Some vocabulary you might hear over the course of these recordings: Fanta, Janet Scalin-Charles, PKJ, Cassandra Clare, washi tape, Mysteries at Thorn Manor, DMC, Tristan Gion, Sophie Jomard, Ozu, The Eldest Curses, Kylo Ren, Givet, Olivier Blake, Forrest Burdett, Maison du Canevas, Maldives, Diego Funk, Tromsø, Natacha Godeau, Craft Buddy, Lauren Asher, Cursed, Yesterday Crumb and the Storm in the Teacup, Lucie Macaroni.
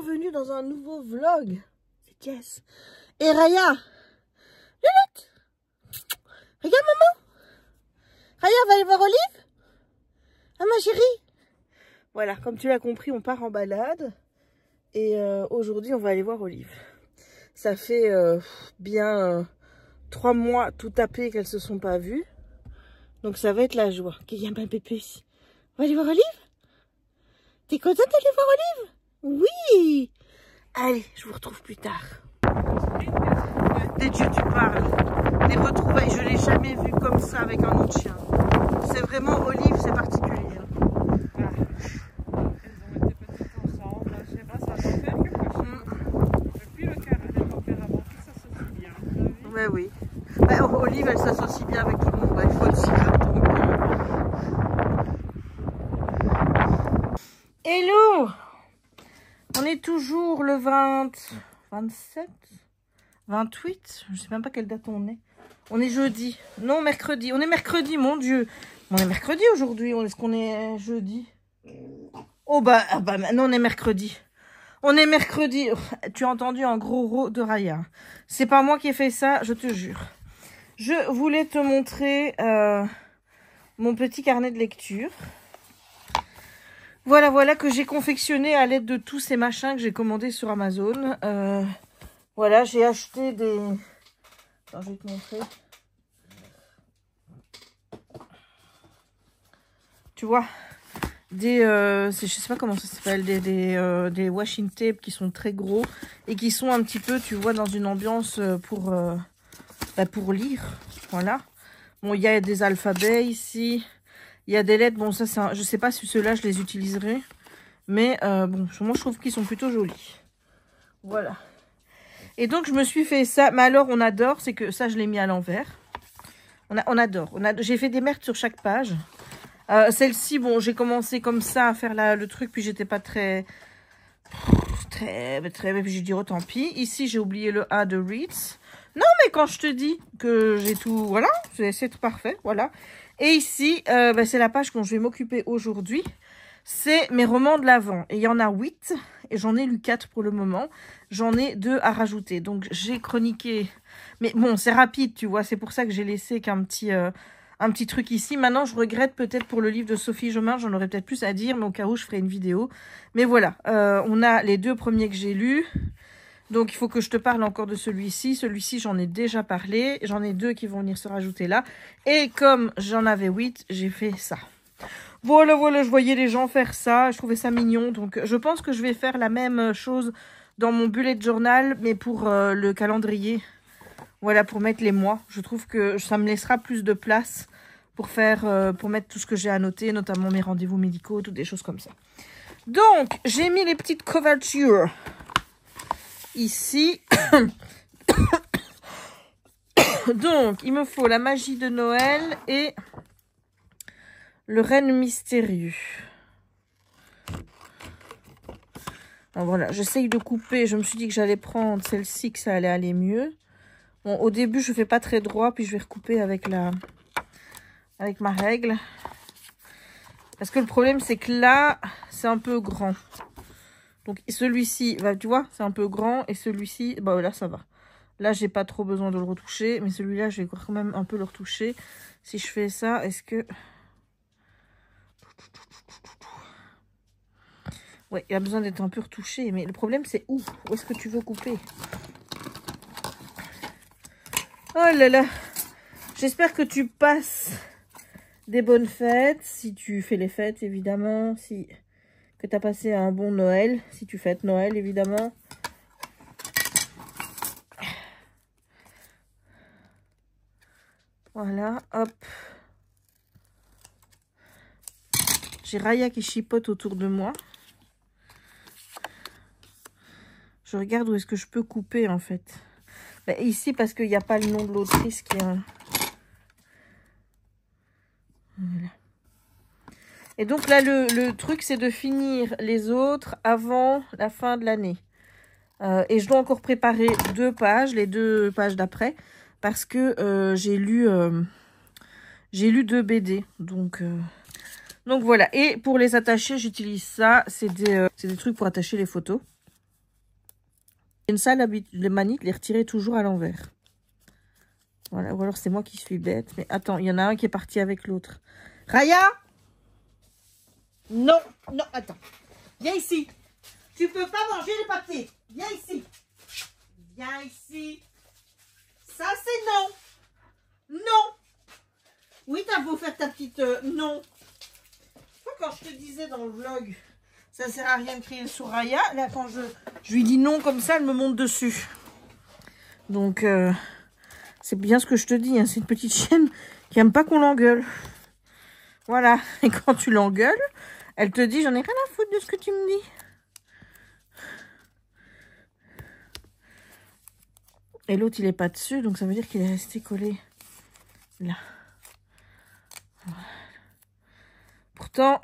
bienvenue dans un nouveau vlog. C'est Jess. Et Raya. Lulette. Regarde maman. Raya va aller voir Olive. Ah ma chérie. Voilà, comme tu l'as compris, on part en balade. Et aujourd'hui, on va aller voir Olive. Ça fait bien 3 mois tout tapé qu'elles se sont pas vues. Donc ça va être la joie. Qu'il y a un bébé. On va aller voir Olive. T'es contente d'aller voir Olive? Oui. Allez, je vous retrouve plus tard. Des dieux, tu parles. Des retrouvailles, je l'ai jamais vu comme ça avec un autre chien. C'est vraiment Olive, c'est particulier. Ben oui. Ben, Olive, elle s'associe bien avec tout le monde. Il faut aussi attendre. Hello! On est toujours le 20... 27 28 je sais même pas quelle date on est. On est jeudi. Non, mercredi. On est mercredi, mon Dieu. On est mercredi aujourd'hui. Est-ce qu'on est jeudi? Oh, bah, ah bah, non, on est mercredi. On est mercredi. Tu as entendu un gros ro de Raya. C'est pas moi qui ai fait ça, je te jure. Je voulais te montrer mon petit carnet de lecture. Voilà, voilà, que j'ai confectionné à l'aide de tous ces machins que j'ai commandés sur Amazon. Voilà, j'ai acheté des... Attends, je vais te montrer. Tu vois ? Des, je sais pas comment ça s'appelle, des washi tape qui sont très gros et qui sont un petit peu, tu vois, dans une ambiance pour lire. Voilà. Bon, il y a des alphabets ici, il y a des lettres. Bon, ça, c'est un, je sais pas si ceux-là je les utiliserai, mais bon, moi je trouve qu'ils sont plutôt jolis. Voilà. Et donc je me suis fait ça. Mais alors, on adore, c'est que ça, je l'ai mis à l'envers. On adore. J'ai fait des merdes sur chaque page. Celle-ci, bon, j'ai commencé comme ça à faire le truc, puis j'étais pas très, puis j'ai dit, oh, tant pis. Ici, j'ai oublié le A de Reeds. Non, mais quand je te dis que j'ai tout, voilà, c'est parfait, voilà. Et ici, bah, c'est la page dont je vais m'occuper aujourd'hui. C'est mes romans de l'avant. Et il y en a 8, et j'en ai lu 4 pour le moment. J'en ai 2 à rajouter. Donc, j'ai chroniqué. Mais bon, c'est rapide, tu vois, c'est pour ça que j'ai laissé qu'un petit... un petit truc ici. Maintenant, je regrette peut-être pour le livre de Sophie Jomard. J'en aurais peut-être plus à dire, mais au cas où, je ferai une vidéo. Mais voilà, on a les 2 premiers que j'ai lus. Donc, il faut que je te parle encore de celui-ci. Celui-ci, j'en ai déjà parlé. J'en ai 2 qui vont venir se rajouter là. Et comme j'en avais 8, j'ai fait ça. Voilà, voilà, je voyais les gens faire ça. Je trouvais ça mignon. Donc, je pense que je vais faire la même chose dans mon bullet journal, mais pour le calendrier. Voilà, pour mettre les mois. Je trouve que ça me laissera plus de place pour faire, pour mettre tout ce que j'ai à noter, notamment mes rendez-vous médicaux, toutes des choses comme ça. Donc, j'ai mis les petites couvertures ici. Donc, il me faut la magie de Noël et le renne mystérieux. Alors, voilà, j'essaye de couper. Je me suis dit que j'allais prendre celle-ci, que ça allait aller mieux. Bon, au début, je fais pas très droit, puis je vais recouper avec avec ma règle. Parce que le problème, c'est que là, c'est un peu grand. Donc, celui-ci, bah, tu vois, c'est un peu grand. Et celui-ci, bah là, ça va. Là, j'ai pas trop besoin de le retoucher. Mais celui-là, je vais quand même un peu le retoucher. Si je fais ça, est-ce que... Ouais, il a besoin d'être un peu retouché. Mais le problème, c'est où? Où est-ce que tu veux couper? Oh là là, j'espère que tu passes des bonnes fêtes, si tu fais les fêtes évidemment, que tu as passé un bon Noël, si tu fêtes Noël évidemment. Voilà, hop. J'ai Raya qui chipote autour de moi. Je regarde où est-ce que je peux couper en fait. Ici, parce qu'il n'y a pas le nom de l'autrice qui est... Voilà. Et donc là, le truc, c'est de finir les autres avant la fin de l'année. Et je dois encore préparer 2 pages, les 2 pages d'après, parce que j'ai lu 2 BD. Donc voilà. Et pour les attacher, j'utilise ça. C'est des trucs pour attacher les photos. une sale manie de les retirer toujours à l'envers. Voilà, ou alors c'est moi qui suis bête. Mais attends, il y en a un qui est parti avec l'autre. Raya! Non, non, attends. Viens ici. Tu peux pas manger les papiers. Viens ici. Viens ici. Ça, c'est non. Non. Oui, t'as beau faire ta petite... non. Quand je te disais dans le vlog, ça ne sert à rien de crier sur Raya. Là, quand je lui dis non comme ça, elle me monte dessus. Donc... c'est bien ce que je te dis, hein. C'est une petite chienne qui n'aime pas qu'on l'engueule. Voilà, et quand tu l'engueules, elle te dit, j'en ai rien à foutre de ce que tu me dis. Et l'autre, il n'est pas dessus, donc ça veut dire qu'il est resté collé là. Voilà. Pourtant,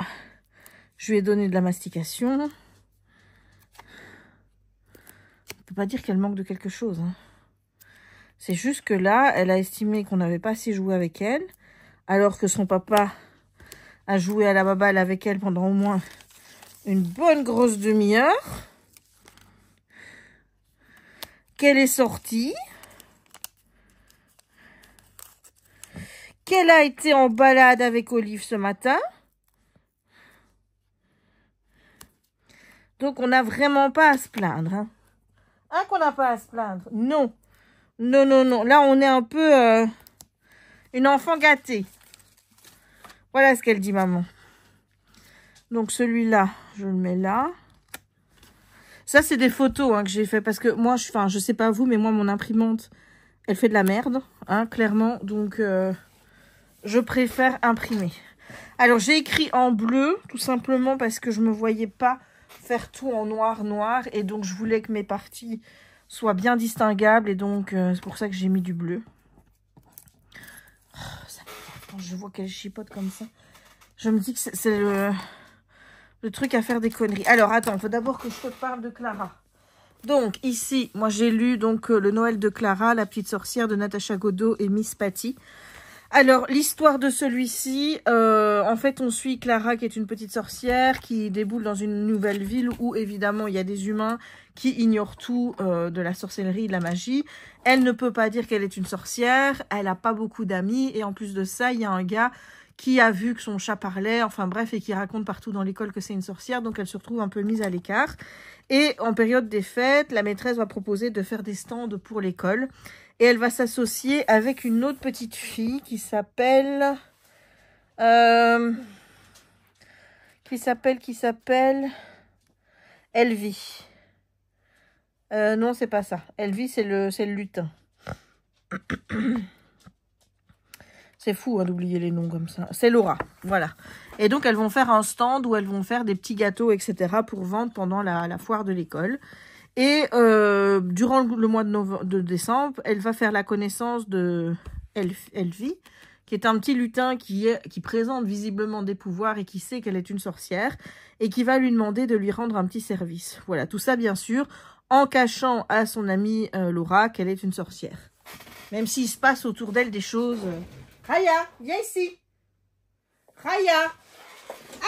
je lui ai donné de la mastication. On ne peut pas dire qu'elle manque de quelque chose, hein. C'est juste que là, elle a estimé qu'on n'avait pas assez joué avec elle, alors que son papa a joué à la baballe avec elle pendant au moins une bonne grosse demi-heure, qu'elle est sortie, qu'elle a été en balade avec Olive ce matin. Donc, on n'a vraiment pas à se plaindre. Hein, qu'on n'a pas à se plaindre. Non. Non, non, non. Là, on est un peu une enfant gâtée. Voilà ce qu'elle dit, maman. Donc, celui-là, je le mets là. Ça, c'est des photos hein, que j'ai fait. Parce que moi, je sais pas vous, mais moi, mon imprimante, elle fait de la merde, hein, clairement. Donc, je préfère imprimer. Alors, j'ai écrit en bleu, tout simplement parce que je me voyais pas faire tout en noir. Et donc, je voulais que mes parties... soit bien distinguable et donc c'est pour ça que j'ai mis du bleu. Oh, ça m'énerve quand je vois qu'elle chipote comme ça. Je me dis que c'est le truc à faire des conneries. Alors attends, il faut d'abord que je te parle de Clara. Donc ici, moi j'ai lu donc Le Noël de Clara, La petite sorcière de Natacha Godeau et Miss Patty. Alors l'histoire de celui-ci, en fait on suit Clara qui est une petite sorcière qui déboule dans une nouvelle ville où évidemment il y a des humains qui ignorent tout de la sorcellerie, de la magie. Elle ne peut pas dire qu'elle est une sorcière, elle n'a pas beaucoup d'amis et en plus de ça il y a un gars qui a vu que son chat parlait, enfin bref, et qui raconte partout dans l'école que c'est une sorcière, donc elle se retrouve un peu mise à l'écart. Et en période des fêtes, la maîtresse va proposer de faire des stands pour l'école. Et elle va s'associer avec une autre petite fille qui s'appelle... Qui s'appelle... Elvie. Non, c'est pas ça. Elvie, c'est le lutin. C'est fou hein, d'oublier les noms comme ça. C'est Laura, voilà. Et donc, elles vont faire un stand où elles vont faire des petits gâteaux, etc. pour vendre pendant la foire de l'école. Et durant le mois de décembre, elle va faire la connaissance de Elvie, qui est un petit lutin qui présente visiblement des pouvoirs et qui sait qu'elle est une sorcière et qui va lui demander de lui rendre un petit service. Voilà, tout ça bien sûr, en cachant à son amie Laura qu'elle est une sorcière. Même s'il se passe autour d'elle des choses... Raya, viens ici. Raya,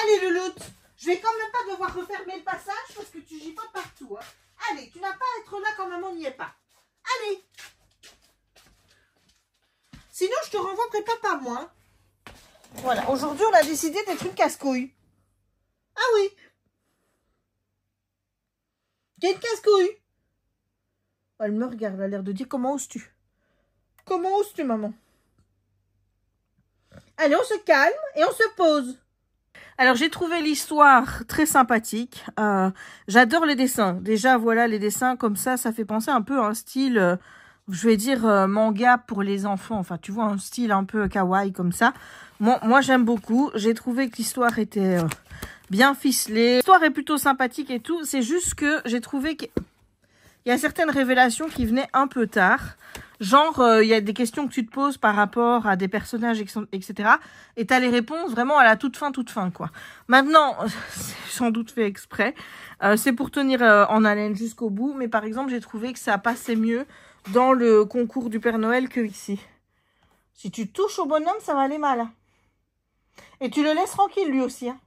allez louloute. Je vais quand même pas devoir refermer le passage parce que tu gipotes partout, hein. Allez, tu n'as pas à être là quand maman n'y est pas. Allez. Sinon, je te renvoie prépa par moi. Voilà, aujourd'hui, on a décidé d'être une casse-couille. Ah oui. T'es une casse-couille. Elle me regarde, elle a l'air de dire, comment oses-tu? Comment oses-tu, maman? Allez, on se calme et on se pose. Alors, j'ai trouvé l'histoire très sympathique. J'adore les dessins. Déjà, voilà, les dessins comme ça, ça fait penser un peu à un style, je vais dire, manga pour les enfants. Enfin, tu vois, un style un peu kawaii comme ça. Moi j'aime beaucoup. J'ai trouvé que l'histoire était bien ficelée. L'histoire est plutôt sympathique et tout. C'est juste que j'ai trouvé qu'il y a certaines révélations qui venaient un peu tard. Genre, il y a des questions que tu te poses par rapport à des personnages, etc. Et t'as les réponses vraiment à la toute fin, quoi. Maintenant, c'est sans doute fait exprès. C'est pour tenir en haleine jusqu'au bout. Mais par exemple, j'ai trouvé que ça passait mieux dans le concours du Père Noël que ici. Si tu touches au bonhomme, ça va aller mal. Hein. Et tu le laisses tranquille, lui aussi. Hein.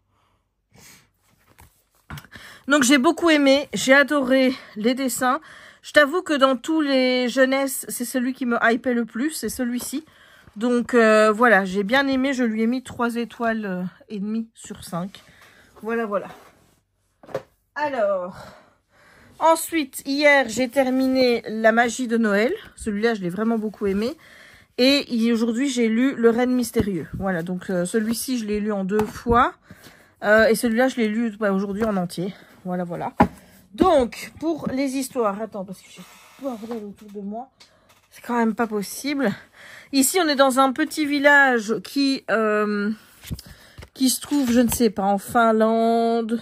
Donc, j'ai beaucoup aimé. J'ai adoré les dessins. Je t'avoue que dans tous les jeunesses, c'est celui qui me hypait le plus, c'est celui-ci. Donc voilà, j'ai bien aimé, je lui ai mis 3,5 étoiles sur 5. Voilà, voilà. Alors, ensuite, hier, j'ai terminé La magie de Noël. Celui-là, je l'ai vraiment beaucoup aimé. Et aujourd'hui, j'ai lu Le Reine mystérieux. Voilà, donc celui-ci, je l'ai lu en 2 fois. Et celui-là, je l'ai lu aujourd'hui en entier. Voilà, voilà. Donc, pour les histoires... Attends, parce que j'ai tout un bordel autour de moi. C'est quand même pas possible. Ici, on est dans un petit village qui se trouve, je ne sais pas, en Finlande...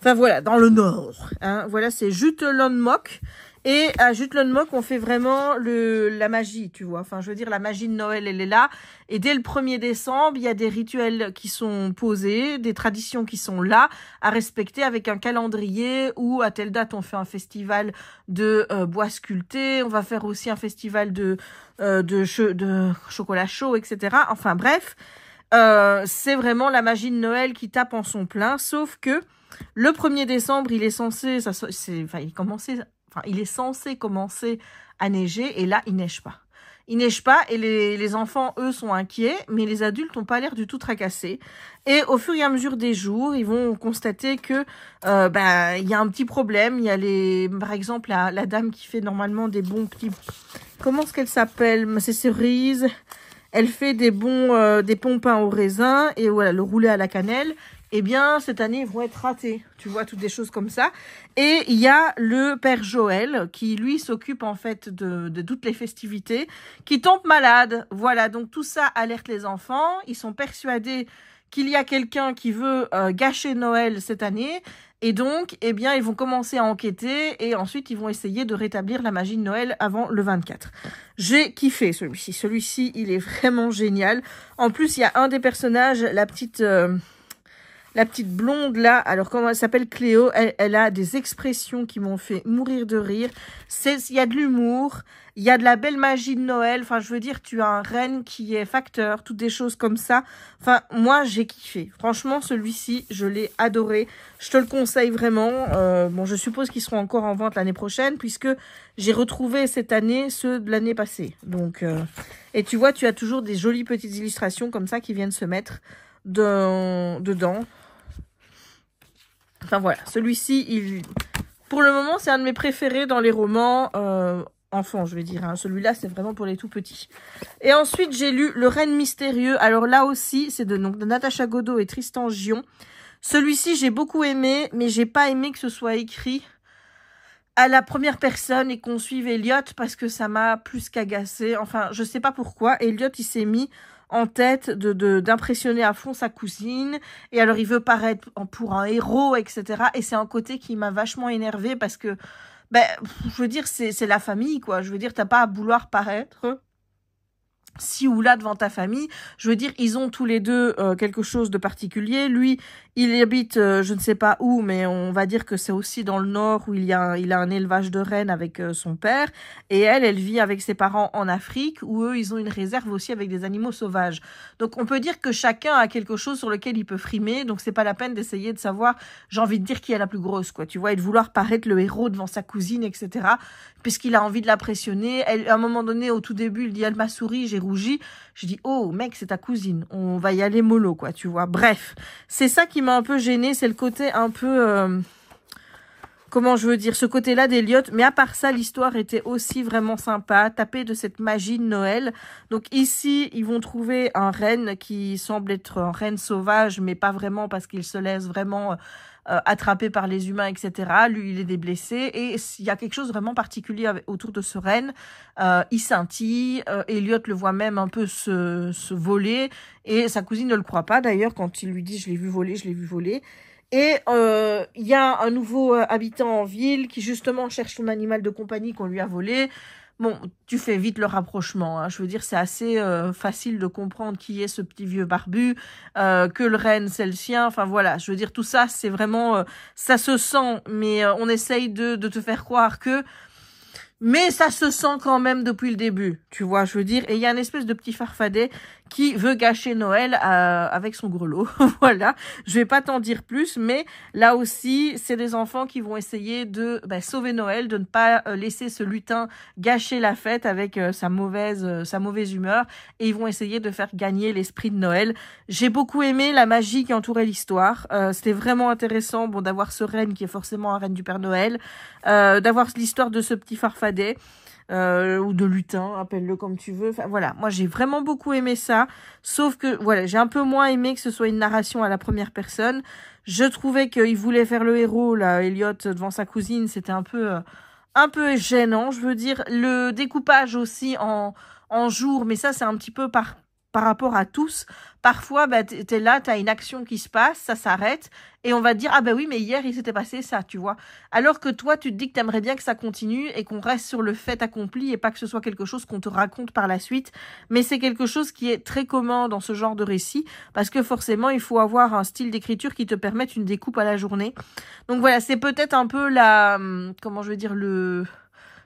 Enfin, voilà, dans le Nord. Hein. Voilà, c'est Jutlandmok. Et à Jutlandmok, on fait vraiment la magie, tu vois. Enfin, je veux dire, la magie de Noël, elle est là. Et dès le 1er décembre, il y a des rituels qui sont posés, des traditions qui sont là, à respecter avec un calendrier où, à telle date, on fait un festival de bois sculpté. On va faire aussi un festival de chocolat chaud, etc. Enfin, bref, c'est vraiment la magie de Noël qui tape en son plein, sauf que le 1er décembre, il est censé, il est censé commencer à neiger et là, il neige pas. Il neige pas et les enfants, eux, sont inquiets, mais les adultes n'ont pas l'air du tout tracassés. Et au fur et à mesure des jours, ils vont constater que il y a un petit problème. Il y a par exemple, la dame qui fait normalement des bons clips. Comment est-ce qu'elle s'appelle? C'est Cerise. Elle fait des bons pains au raisin et voilà, le roulé à la cannelle. Eh bien, cette année, ils vont être ratés. Tu vois, toutes des choses comme ça. Et il y a le père Joël qui, lui, s'occupe en fait de toutes les festivités, qui tombe malade. Voilà, donc tout ça alerte les enfants. Ils sont persuadés qu'il y a quelqu'un qui veut gâcher Noël cette année. Et donc, eh bien, ils vont commencer à enquêter et ensuite, ils vont essayer de rétablir la magie de Noël avant le 24. J'ai kiffé celui-ci. Celui-ci, il est vraiment génial. En plus, il y a un des personnages, la petite blonde là, alors comment elle s'appelle, Cléo, elle a des expressions qui m'ont fait mourir de rire. Il y a de l'humour, il y a de la belle magie de Noël. Enfin, je veux dire, tu as un renne qui est facteur, toutes des choses comme ça. Enfin, moi, j'ai kiffé. Franchement, celui-ci, je l'ai adoré. Je te le conseille vraiment. Bon, je suppose qu'ils seront encore en vente l'année prochaine puisque j'ai retrouvé cette année ceux de l'année passée. Donc, et tu vois, tu as toujours des jolies petites illustrations comme ça qui viennent se mettre dedans. Enfin voilà, celui-ci, pour le moment, c'est un de mes préférés dans les romans enfants, je vais dire. Hein. Celui-là, c'est vraiment pour les tout petits. Et ensuite, j'ai lu Le Reine mystérieux. Alors là aussi, c'est de Natacha Godeau et Tristan Gion. Celui-ci, j'ai beaucoup aimé, mais j'ai pas aimé que ce soit écrit à la première personne et qu'on suive Elliot parce que ça m'a plus qu'agacé. Enfin, je sais pas pourquoi. Elliot, il s'est mis en tête d'impressionner à fond sa cousine. Et alors, il veut paraître pour un héros, etc. Et c'est un côté qui m'a vachement énervée parce que, je veux dire, c'est la famille, quoi. Je veux dire, t'as pas à vouloir paraître ci ou là devant ta famille. Je veux dire, ils ont tous les deux quelque chose de particulier. Lui, il habite je ne sais pas où, mais on va dire que c'est aussi dans le Nord où il a un élevage de rennes avec son père. Et elle vit avec ses parents en Afrique où eux, ils ont une réserve aussi avec des animaux sauvages. Donc, on peut dire que chacun a quelque chose sur lequel il peut frimer. Donc, c'est pas la peine d'essayer de savoir, j'ai envie de dire, qui est la plus grosse, quoi. Tu vois, et de vouloir paraître le héros devant sa cousine, etc. Puisqu'il a envie de l'impressionner. À un moment donné, au tout début, il dit, elle m'a souri, j'ai rougi. Je dis, oh mec, c'est ta cousine, on va y aller mollo, quoi, tu vois. Bref, c'est ça qui m'a un peu gênée, c'est le côté un peu ce côté-là d'Eliot. Mais à part ça, l'histoire était aussi vraiment sympa, tapée de cette magie de Noël. Donc ici, ils vont trouver un renne qui semble être un renne sauvage, mais pas vraiment parce qu'il se laisse vraiment attrapé par les humains, etc. Lui, il est déblessé et il y a quelque chose de vraiment particulier autour de ce renne. Il scintille, Elliot le voit même un peu se voler et sa cousine ne le croit pas d'ailleurs quand il lui dit « je l'ai vu voler ». Et il y a un nouveau habitant en ville qui justement cherche son animal de compagnie qu'on lui a volé. Bon, tu fais vite le rapprochement, hein. Je veux dire, c'est assez facile de comprendre qui est ce petit vieux barbu, que le renne, c'est le sien. Enfin, voilà, je veux dire, tout ça, c'est vraiment... ça se sent, mais on essaye de te faire croire que... Mais ça se sent quand même depuis le début, tu vois, je veux dire. Et il y a une espèce de petit farfadet qui veut gâcher Noël avec son grelot. Voilà, je vais pas t'en dire plus, mais là aussi, c'est des enfants qui vont essayer de sauver Noël, de ne pas laisser ce lutin gâcher la fête avec sa mauvaise humeur, et ils vont essayer de faire gagner l'esprit de Noël. J'ai beaucoup aimé la magie qui entourait l'histoire. C'était vraiment intéressant, bon, d'avoir ce renne qui est forcément un renne du Père Noël, d'avoir l'histoire de ce petit farfadet, ou de lutin, appelle-le comme tu veux. Enfin, voilà, moi j'ai vraiment beaucoup aimé ça, sauf que voilà, j'ai un peu moins aimé que ce soit une narration à la première personne. Je trouvais qu'il voulait faire le héros, là, Elliot, devant sa cousine, c'était un peu gênant, je veux dire. Le découpage aussi en jours, mais ça c'est un petit peu par rapport à tous. Parfois, t'es là, t'as une action qui se passe, ça s'arrête, et on va te dire, ah bah oui, mais hier, il s'était passé ça, tu vois. Alors que toi, tu te dis que t'aimerais bien que ça continue, et qu'on reste sur le fait accompli, et pas que ce soit quelque chose qu'on te raconte par la suite. Mais c'est quelque chose qui est très commun dans ce genre de récit, parce que forcément, il faut avoir un style d'écriture qui te permette une découpe à la journée. Donc voilà, c'est peut-être un peu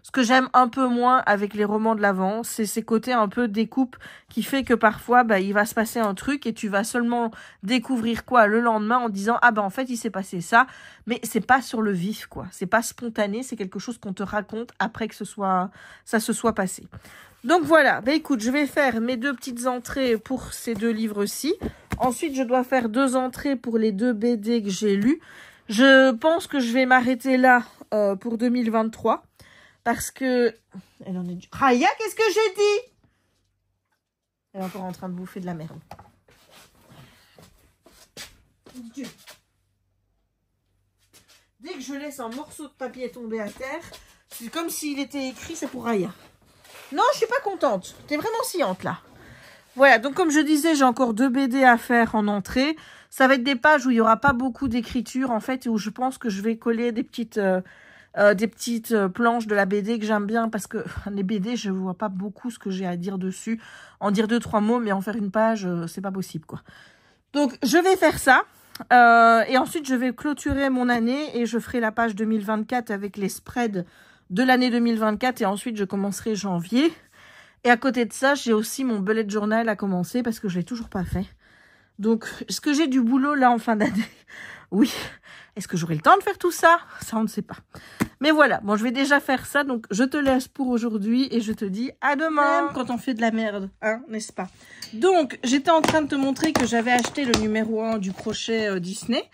ce que j'aime un peu moins avec les romans de l'avant, c'est ces côtés un peu découpe qui fait que parfois, il va se passer un truc et tu vas seulement découvrir quoi le lendemain en disant, ah en fait, il s'est passé ça. Mais c'est pas sur le vif, quoi. C'est pas spontané, c'est quelque chose qu'on te raconte après que ça se soit passé. Donc voilà, écoute, je vais faire mes deux petites entrées pour ces deux livres-ci. Ensuite, je dois faire deux entrées pour les deux BD que j'ai lus. Je pense que je vais m'arrêter là pour 2023. Parce que... elle en est du... Raya, qu'est-ce que j'ai dit? Elle est encore en train de bouffer de la merde. Dieu. Dès que je laisse un morceau de papier tomber à terre, c'est comme s'il était écrit, c'est pour Raya. Non, je suis pas contente. T'es vraiment sciente, là. Voilà, donc comme je disais, j'ai encore deux BD à faire en entrée. Ça va être des pages où il n'y aura pas beaucoup d'écriture, en fait, et où je pense que je vais coller des petites planches de la BD que j'aime bien, parce que les BD, je vois pas beaucoup ce que j'ai à dire dessus. En dire 2-3 mots, mais en faire une page, c'est pas possible, quoi. Donc, je vais faire ça. Et ensuite, je vais clôturer mon année et je ferai la page 2024 avec les spreads de l'année 2024. Et ensuite, je commencerai janvier. Et à côté de ça, j'ai aussi mon bullet journal à commencer parce que je l'ai toujours pas fait. Donc, est-ce que j'ai du boulot là en fin d'année? Oui. Est-ce que j'aurai le temps de faire tout ça? Ça, on ne sait pas. Mais voilà, bon, je vais déjà faire ça. Donc, je te laisse pour aujourd'hui et je te dis à demain. Même quand on fait de la merde, hein, n'est-ce pas? Donc, j'étais en train de te montrer que j'avais acheté le numéro 1 du crochet Disney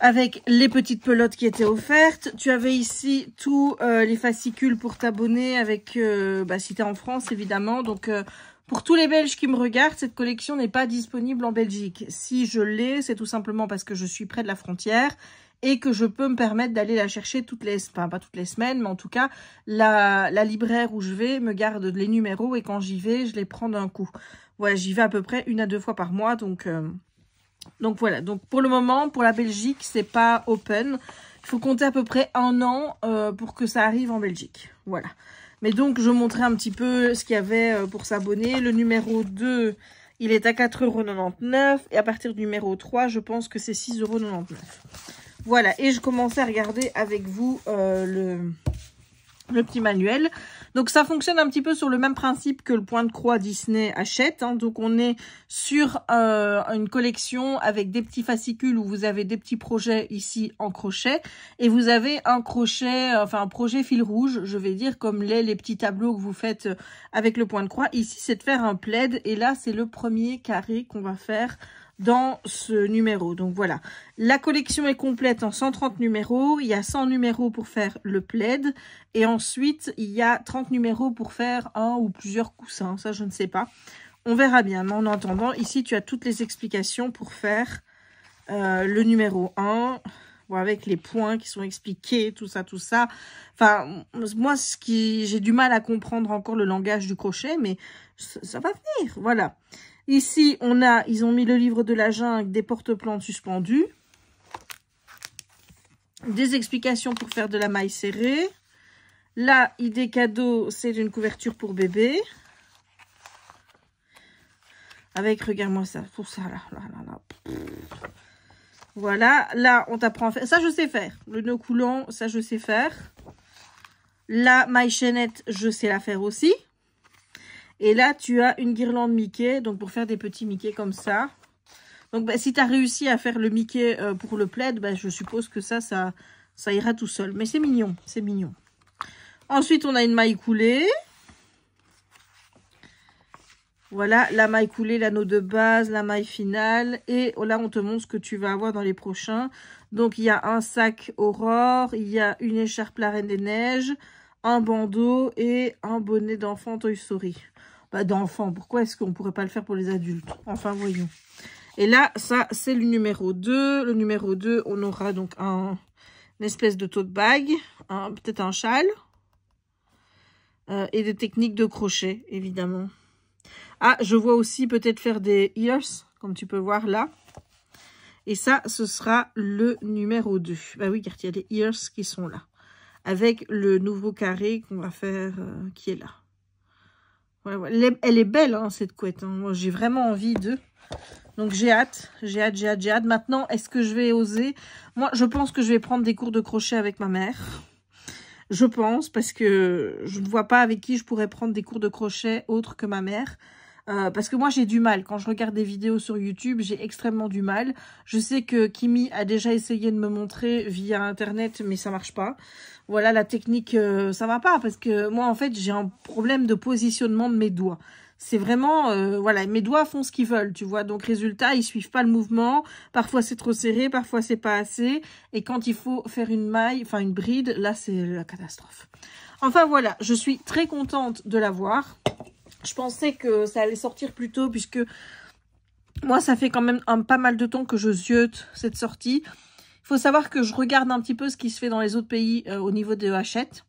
avec les petites pelotes qui étaient offertes. Tu avais ici tous les fascicules pour t'abonner avec, si tu es en France, évidemment. Donc, pour tous les Belges qui me regardent, cette collection n'est pas disponible en Belgique. Si je l'ai, c'est tout simplement parce que je suis près de la frontière et que je peux me permettre d'aller la chercher pas toutes les semaines, mais en tout cas, la libraire où je vais me garde les numéros et quand j'y vais, je les prends d'un coup. Voilà, j'y vais à peu près 1 à 2 fois par mois. Donc voilà, donc pour le moment, pour la Belgique, c'est pas open. Il faut compter à peu près 1 an pour que ça arrive en Belgique. Voilà. Mais donc, je montrais un petit peu ce qu'il y avait pour s'abonner. Le numéro 2, il est à 4,99 €. Et à partir du numéro 3, je pense que c'est 6,99 €. Voilà. Et je commençais à regarder avec vous le petit manuel. Donc, ça fonctionne un petit peu sur le même principe que le point de croix Disney Hachette. Hein. Donc, on est sur une collection avec des petits fascicules où vous avez des petits projets ici en crochet. Et vous avez un projet fil rouge, je vais dire, comme les petits tableaux que vous faites avec le point de croix. Ici, c'est de faire un plaid. Et là, c'est le premier carré qu'on va faire dans ce numéro. Donc, voilà. La collection est complète en 130 numéros. Il y a 100 numéros pour faire le plaid. Et ensuite, il y a 30 numéros pour faire un ou plusieurs coussins. Ça, je ne sais pas. On verra bien. Mais en attendant, ici, tu as toutes les explications pour faire le numéro 1. Bon, avec les points qui sont expliqués, tout ça. Enfin, moi, j'ai du mal à comprendre encore le langage du crochet, mais ça va venir. Voilà. Ici, ils ont mis le livre de la jungle, des porte-plantes suspendues, des explications pour faire de la maille serrée. Là, idée cadeau, c'est une couverture pour bébé. Avec, regarde-moi ça, pour ça, là. Voilà, là, on t'apprend à faire. Ça, je sais faire. Le nœud coulant, ça, je sais faire. La maille chaînette, je sais la faire aussi. Et là, tu as une guirlande Mickey, donc pour faire des petits Mickey comme ça. Donc, bah, si tu as réussi à faire le Mickey pour le plaid, bah, je suppose que ça ira tout seul. Mais c'est mignon, c'est mignon. Ensuite, on a une maille coulée. Voilà, la maille coulée, l'anneau de base, la maille finale. Et là, on te montre ce que tu vas avoir dans les prochains. Donc, il y a un sac aurore, il y a une écharpe la Reine des Neiges, un bandeau et un bonnet d'enfant Toy Story. Bah, d'enfant, pourquoi est-ce qu'on ne pourrait pas le faire pour les adultes? Enfin, voyons. Et là, ça, c'est le numéro 2. Le numéro 2, on aura donc une espèce de tote bag, peut-être un châle. Et des techniques de crochet, évidemment. Ah, je vois aussi peut-être faire des ears, comme tu peux voir là. Et ça, ce sera le numéro 2. Bah oui, car il y a des ears qui sont là. Avec le nouveau carré qu'on va faire, qui est là. Ouais, ouais. Elle est belle, hein, cette couette. Hein. Moi, j'ai vraiment envie de... Donc, j'ai hâte, j'ai hâte, j'ai hâte, j'ai hâte. Maintenant, est-ce que je vais oser? Moi, je pense que je vais prendre des cours de crochet avec ma mère. Je pense, parce que je ne vois pas avec qui je pourrais prendre des cours de crochet autre que ma mère. Parce que moi, j'ai du mal. Quand je regarde des vidéos sur YouTube, j'ai extrêmement du mal. Je sais que Kimi a déjà essayé de me montrer via Internet, mais ça marche pas. Voilà, la technique, ça va pas. Parce que moi, en fait, j'ai un problème de positionnement de mes doigts. C'est vraiment... voilà, mes doigts font ce qu'ils veulent, tu vois. Donc, résultat, ils suivent pas le mouvement. Parfois, c'est trop serré. Parfois, c'est pas assez. Et quand il faut faire une maille, enfin, une bride, là, c'est la catastrophe. Enfin, voilà. Je suis très contente de l'avoir. Je pensais que ça allait sortir plus tôt puisque moi, ça fait quand même pas mal de temps que je ziote cette sortie. Il faut savoir que je regarde un petit peu ce qui se fait dans les autres pays au niveau de Hachette.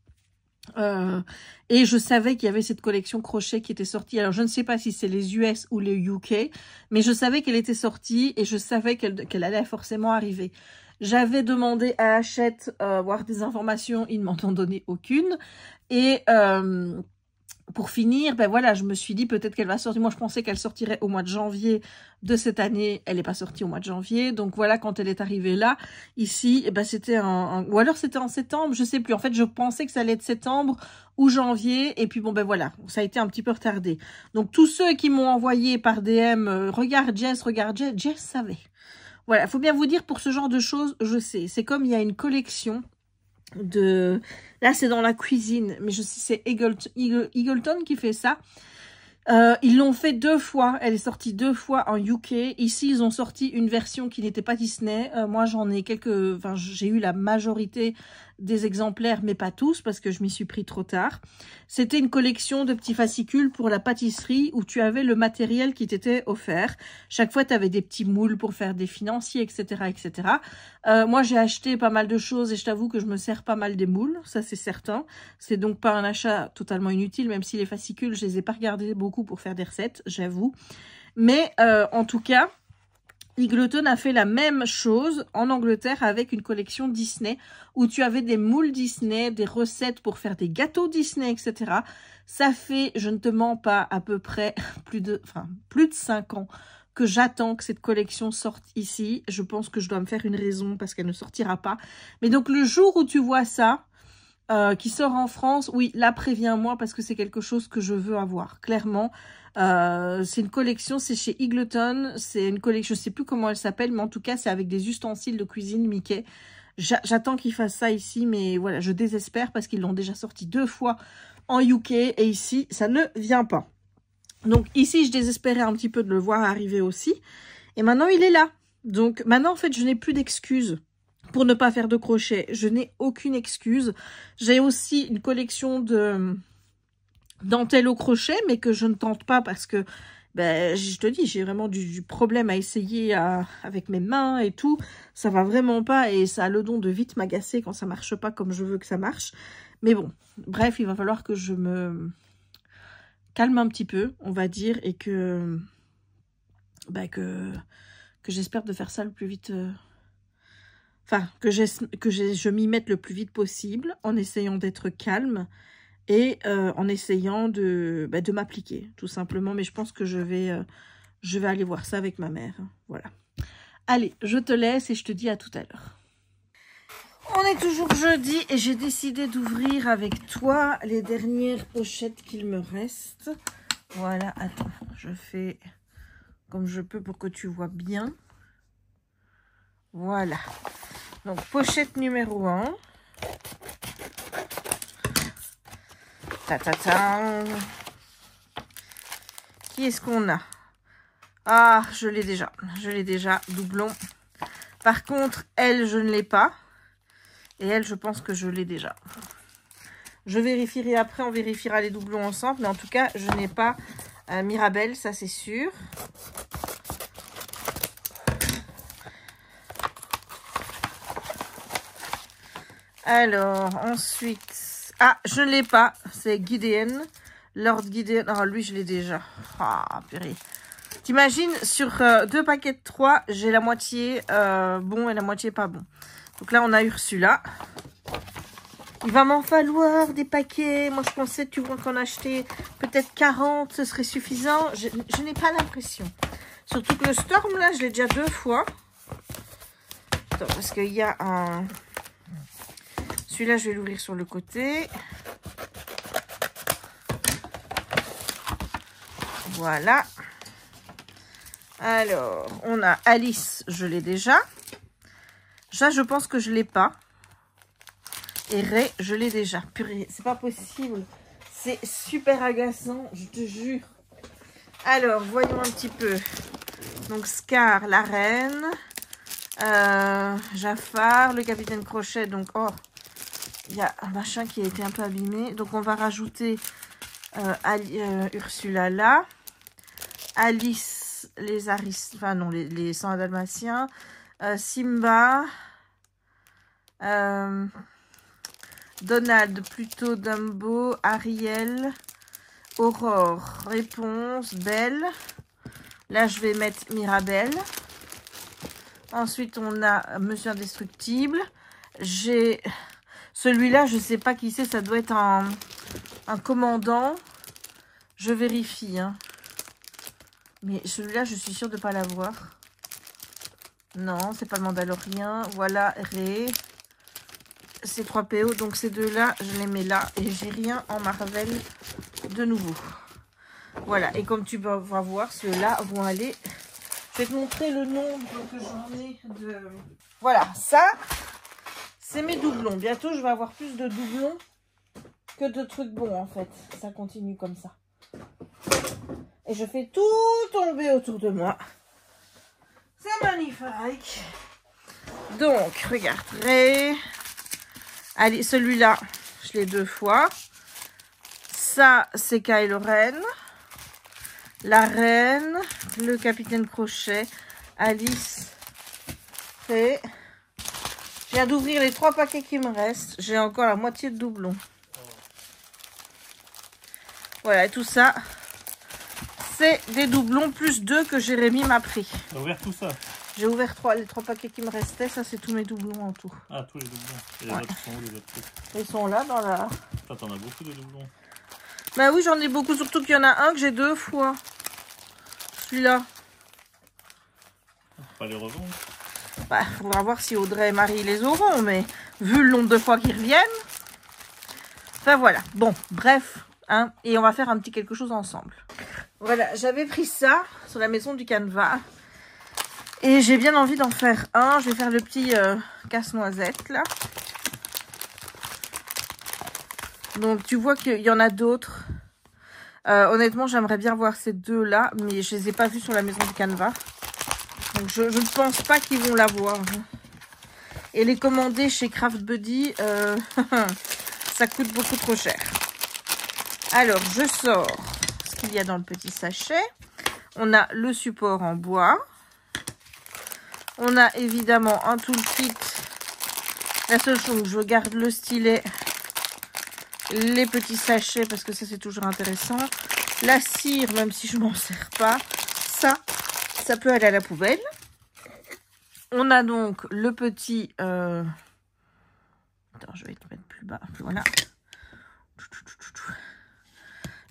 Et je savais qu'il y avait cette collection crochet qui était sortie. Alors, je ne sais pas si c'est les US ou les UK, mais je savais qu'elle était sortie et je savais qu'elle allait forcément arriver. J'avais demandé à Hachette voir des informations. Ils ne m'en ont donné aucune. Et... pour finir, ben voilà, je me suis dit peut-être qu'elle va sortir. Moi, je pensais qu'elle sortirait au mois de janvier de cette année. Elle n'est pas sortie au mois de janvier. Donc voilà, quand elle est arrivée là, ici, ben c'était ou alors c'était en septembre, je sais plus. En fait, je pensais que ça allait être septembre ou janvier. Et puis bon, ben voilà, ça a été un petit peu retardé. Donc tous ceux qui m'ont envoyé par DM, regarde Jess, Jess savait. Voilà, il faut bien vous dire, pour ce genre de choses, je sais. C'est comme il y a une collection... Là, c'est dans la cuisine, mais je sais, c'est Eagleton qui fait ça. Ils l'ont fait 2 fois. Elle est sortie 2 fois en UK. Ici, ils ont sorti une version qui n'était pas Disney. Moi, j'ai eu la majorité des exemplaires, mais pas tous, parce que je m'y suis pris trop tard. C'était une collection de petits fascicules pour la pâtisserie où tu avais le matériel qui t'était offert. Chaque fois, tu avais des petits moules pour faire des financiers, etc. etc. Moi, j'ai acheté pas mal de choses et je t'avoue que je me sers pas mal des moules. Ça, c'est certain. C'est donc pas un achat totalement inutile, même si les fascicules, je les ai pas regardés beaucoup pour faire des recettes, j'avoue. Mais en tout cas... Eagleton a fait la même chose en Angleterre avec une collection Disney où tu avais des moules Disney, des recettes pour faire des gâteaux Disney, etc. Ça fait, je ne te mens pas, à peu près plus de 5 ans que j'attends que cette collection sorte ici. Je pense que je dois me faire une raison parce qu'elle ne sortira pas. Mais donc le jour où tu vois ça, qui sort en France, oui, là préviens-moi parce que c'est quelque chose que je veux avoir, clairement. C'est une collection, c'est chez Eagleton, c'est une collection, je sais plus comment elle s'appelle, mais en tout cas, c'est avec des ustensiles de cuisine Mickey. J'attends qu'ils fassent ça ici, mais voilà, je désespère parce qu'ils l'ont déjà sorti 2 fois en UK et ici, ça ne vient pas. Donc ici, je désespérais un petit peu de le voir arriver aussi. Et maintenant, il est là. Donc maintenant, en fait, je n'ai plus d'excuses pour ne pas faire de crochet. Je n'ai aucune excuse. J'ai aussi une collection de... dentelle au crochet, mais que je ne tente pas parce que, ben, je te dis, j'ai vraiment du problème à essayer avec mes mains et tout. Ça va vraiment pas et ça a le don de vite m'agacer quand ça marche pas comme je veux que ça marche. Mais bon, bref, il va falloir que je me calme un petit peu, on va dire, et que, ben, que j'espère de faire ça le plus vite... Enfin, je m'y mette le plus vite possible en essayant d'être calme. Et en essayant de m'appliquer, tout simplement. Mais je pense que je vais aller voir ça avec ma mère. Voilà. Allez, je te laisse et je te dis à tout à l'heure. On est toujours jeudi et j'ai décidé d'ouvrir avec toi les dernières pochettes qu'il me reste. Voilà, attends, je fais comme je peux pour que tu vois bien. Voilà. Donc, pochette numéro 1. Ta-ta-ta. Qui est-ce qu'on a? Ah, je l'ai déjà. Je l'ai déjà, doublon. Par contre, elle, je ne l'ai pas. Et elle, je pense que je l'ai déjà. Je vérifierai après, on vérifiera les doublons ensemble. Mais en tout cas, je n'ai pas Mirabelle, ça c'est sûr. Alors, ensuite... Ah, je ne l'ai pas. C'est Gideon. Lord Gideon. Ah, lui, je l'ai déjà. Ah, purée. T'imagines, sur 2 paquets de 3, j'ai la moitié bon et la moitié pas bon. Donc là, on a Ursula. Il va m'en falloir des paquets. Moi, je pensais, tu vois, qu'en acheter peut-être 40, ce serait suffisant. Je n'ai pas l'impression. Surtout que le Storm, là, je l'ai déjà 2 fois. Attends, parce qu'il y a un... Celui-là, je vais l'ouvrir sur le côté. Voilà. Alors, on a Alice, je l'ai déjà. Ça, je pense que je ne l'ai pas. Et Ray, je l'ai déjà. Purée, c'est pas possible. C'est super agaçant, je te jure. Alors, voyons un petit peu. Donc, Scar, la reine. Jafar, le capitaine Crochet. Donc, oh, il y a un machin qui a été un peu abîmé. Donc, on va rajouter Ursula là. Alice, les Aris... Enfin, non, les 100 Dalmatiens. Simba. Donald, plutôt Dumbo, Ariel, Aurore, Réponse, Belle. Là, je vais mettre Mirabelle. Ensuite, on a Monsieur Indestructible. J'ai celui-là, je ne sais pas qui c'est, ça doit être un commandant. Je vérifie. Hein. Mais celui-là, je suis sûre de ne pas l'avoir. Non, c'est pas le Mandalorien. Voilà, Ré. Ces 3 PO, donc ces 2-là, je les mets là. Et j'ai rien en Marvel de nouveau. Voilà, et comme tu vas voir, ceux-là vont aller... Je vais te montrer le nombre que j'en ai de... Voilà, ça, c'est mes doublons. Bientôt, je vais avoir plus de doublons que de trucs bons, en fait. Ça continue comme ça. Et je fais tout tomber autour de moi. C'est magnifique. Donc, regarde. Allez, celui-là, je l'ai 2 fois. Ça, c'est Kylo Ren. La reine, le capitaine Crochet, Alice. Et je viens d'ouvrir les 3 paquets qui me restent. J'ai encore la moitié de doublons. Voilà, et tout ça, c'est des doublons plus 2 que Jérémy m'a pris. T'as ouvert tout ça? J'ai ouvert les 3 paquets qui me restaient. Ça, c'est tous mes doublons en tout. Ah, tous les doublons. Et les autres sont où, les autres trucs? Ils sont là, dans la... Putain, t'en as beaucoup de doublons. Bah oui, j'en ai beaucoup. Surtout qu'il y en a un que j'ai 2 fois. Celui-là. Faut pas les revendre. Bah, faudra voir si Audrey et Marie les auront. Mais vu le nombre de fois qu'ils reviennent... Enfin, voilà. Bon, bref. Hein, et on va faire un petit quelque chose ensemble. Voilà, j'avais pris ça sur la Maison du Canevas. Et j'ai bien envie d'en faire un. Je vais faire le petit casse-noisette, là. Donc, tu vois qu'il y en a d'autres. Honnêtement, j'aimerais bien voir ces 2-là. Mais je ne les ai pas vus sur la Maison du Canevas. Donc, je ne pense pas qu'ils vont l'avoir. Et les commander chez Craft Buddy, ça coûte beaucoup trop cher. Alors, je sors ce qu'il y a dans le petit sachet. On a le support en bois. On a évidemment un toolkit. La seule chose, je garde le stylet, les petits sachets, parce que ça, c'est toujours intéressant. La cire, même si je m'en sers pas, ça peut aller à la poubelle. On a donc le petit... Attends, je vais te mettre plus bas. Voilà.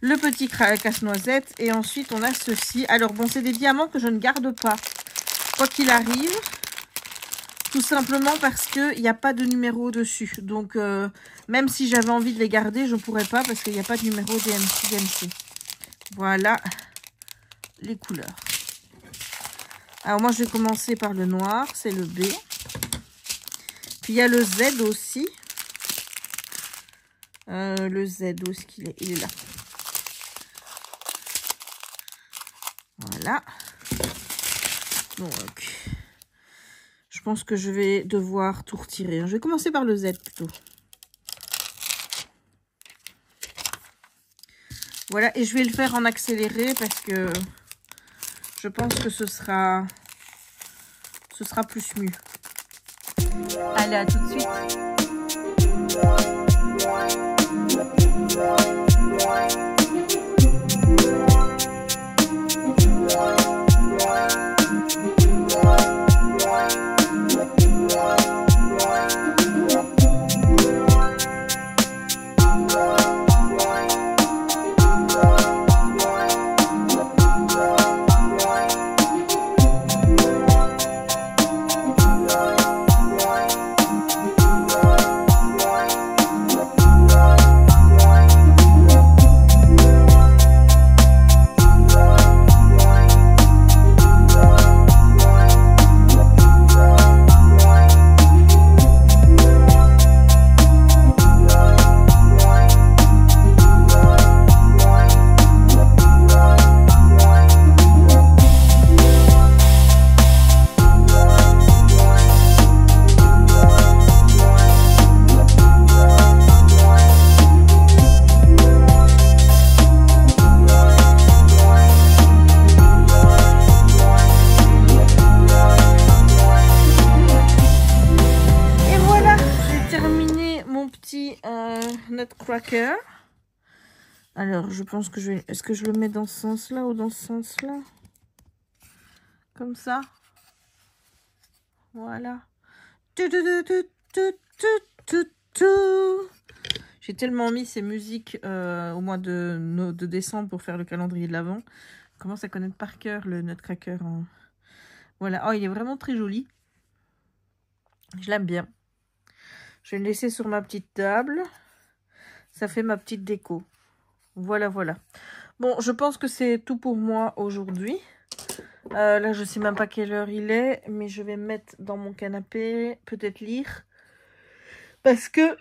Le petit casse-noisette. Et ensuite, on a ceci. Alors bon, c'est des diamants que je ne garde pas. Quoi qu'il arrive, tout simplement parce qu'il n'y a pas de numéro dessus. Donc, même si j'avais envie de les garder, je ne pourrais pas parce qu'il n'y a pas de numéro DMC. Voilà les couleurs. Alors moi je vais commencer par le noir, c'est le B. Puis il y a le Z aussi. Le Z, où est-ce qu'il est? Il est là. Voilà. Donc, je pense que je vais devoir tout retirer. Je vais commencer par le Z plutôt. Voilà, et je vais le faire en accéléré parce que je pense que ce sera plus mieux. Allez, à tout de suite. Cracker. Alors, je pense que je vais... Est-ce que je le mets dans ce sens-là ou dans ce sens-là? Comme ça. Voilà. J'ai tellement mis ces musiques au mois de décembre pour faire le calendrier de l'Avent. Je commence à connaître par cœur le Nutcracker. Hein. Voilà. Oh, il est vraiment très joli. Je l'aime bien. Je vais le laisser sur ma petite table. Ça fait ma petite déco. Voilà, voilà. Bon, je pense que c'est tout pour moi aujourd'hui. Là, je ne sais même pas quelle heure il est. Mais je vais me mettre dans mon canapé. Peut-être lire. Parce que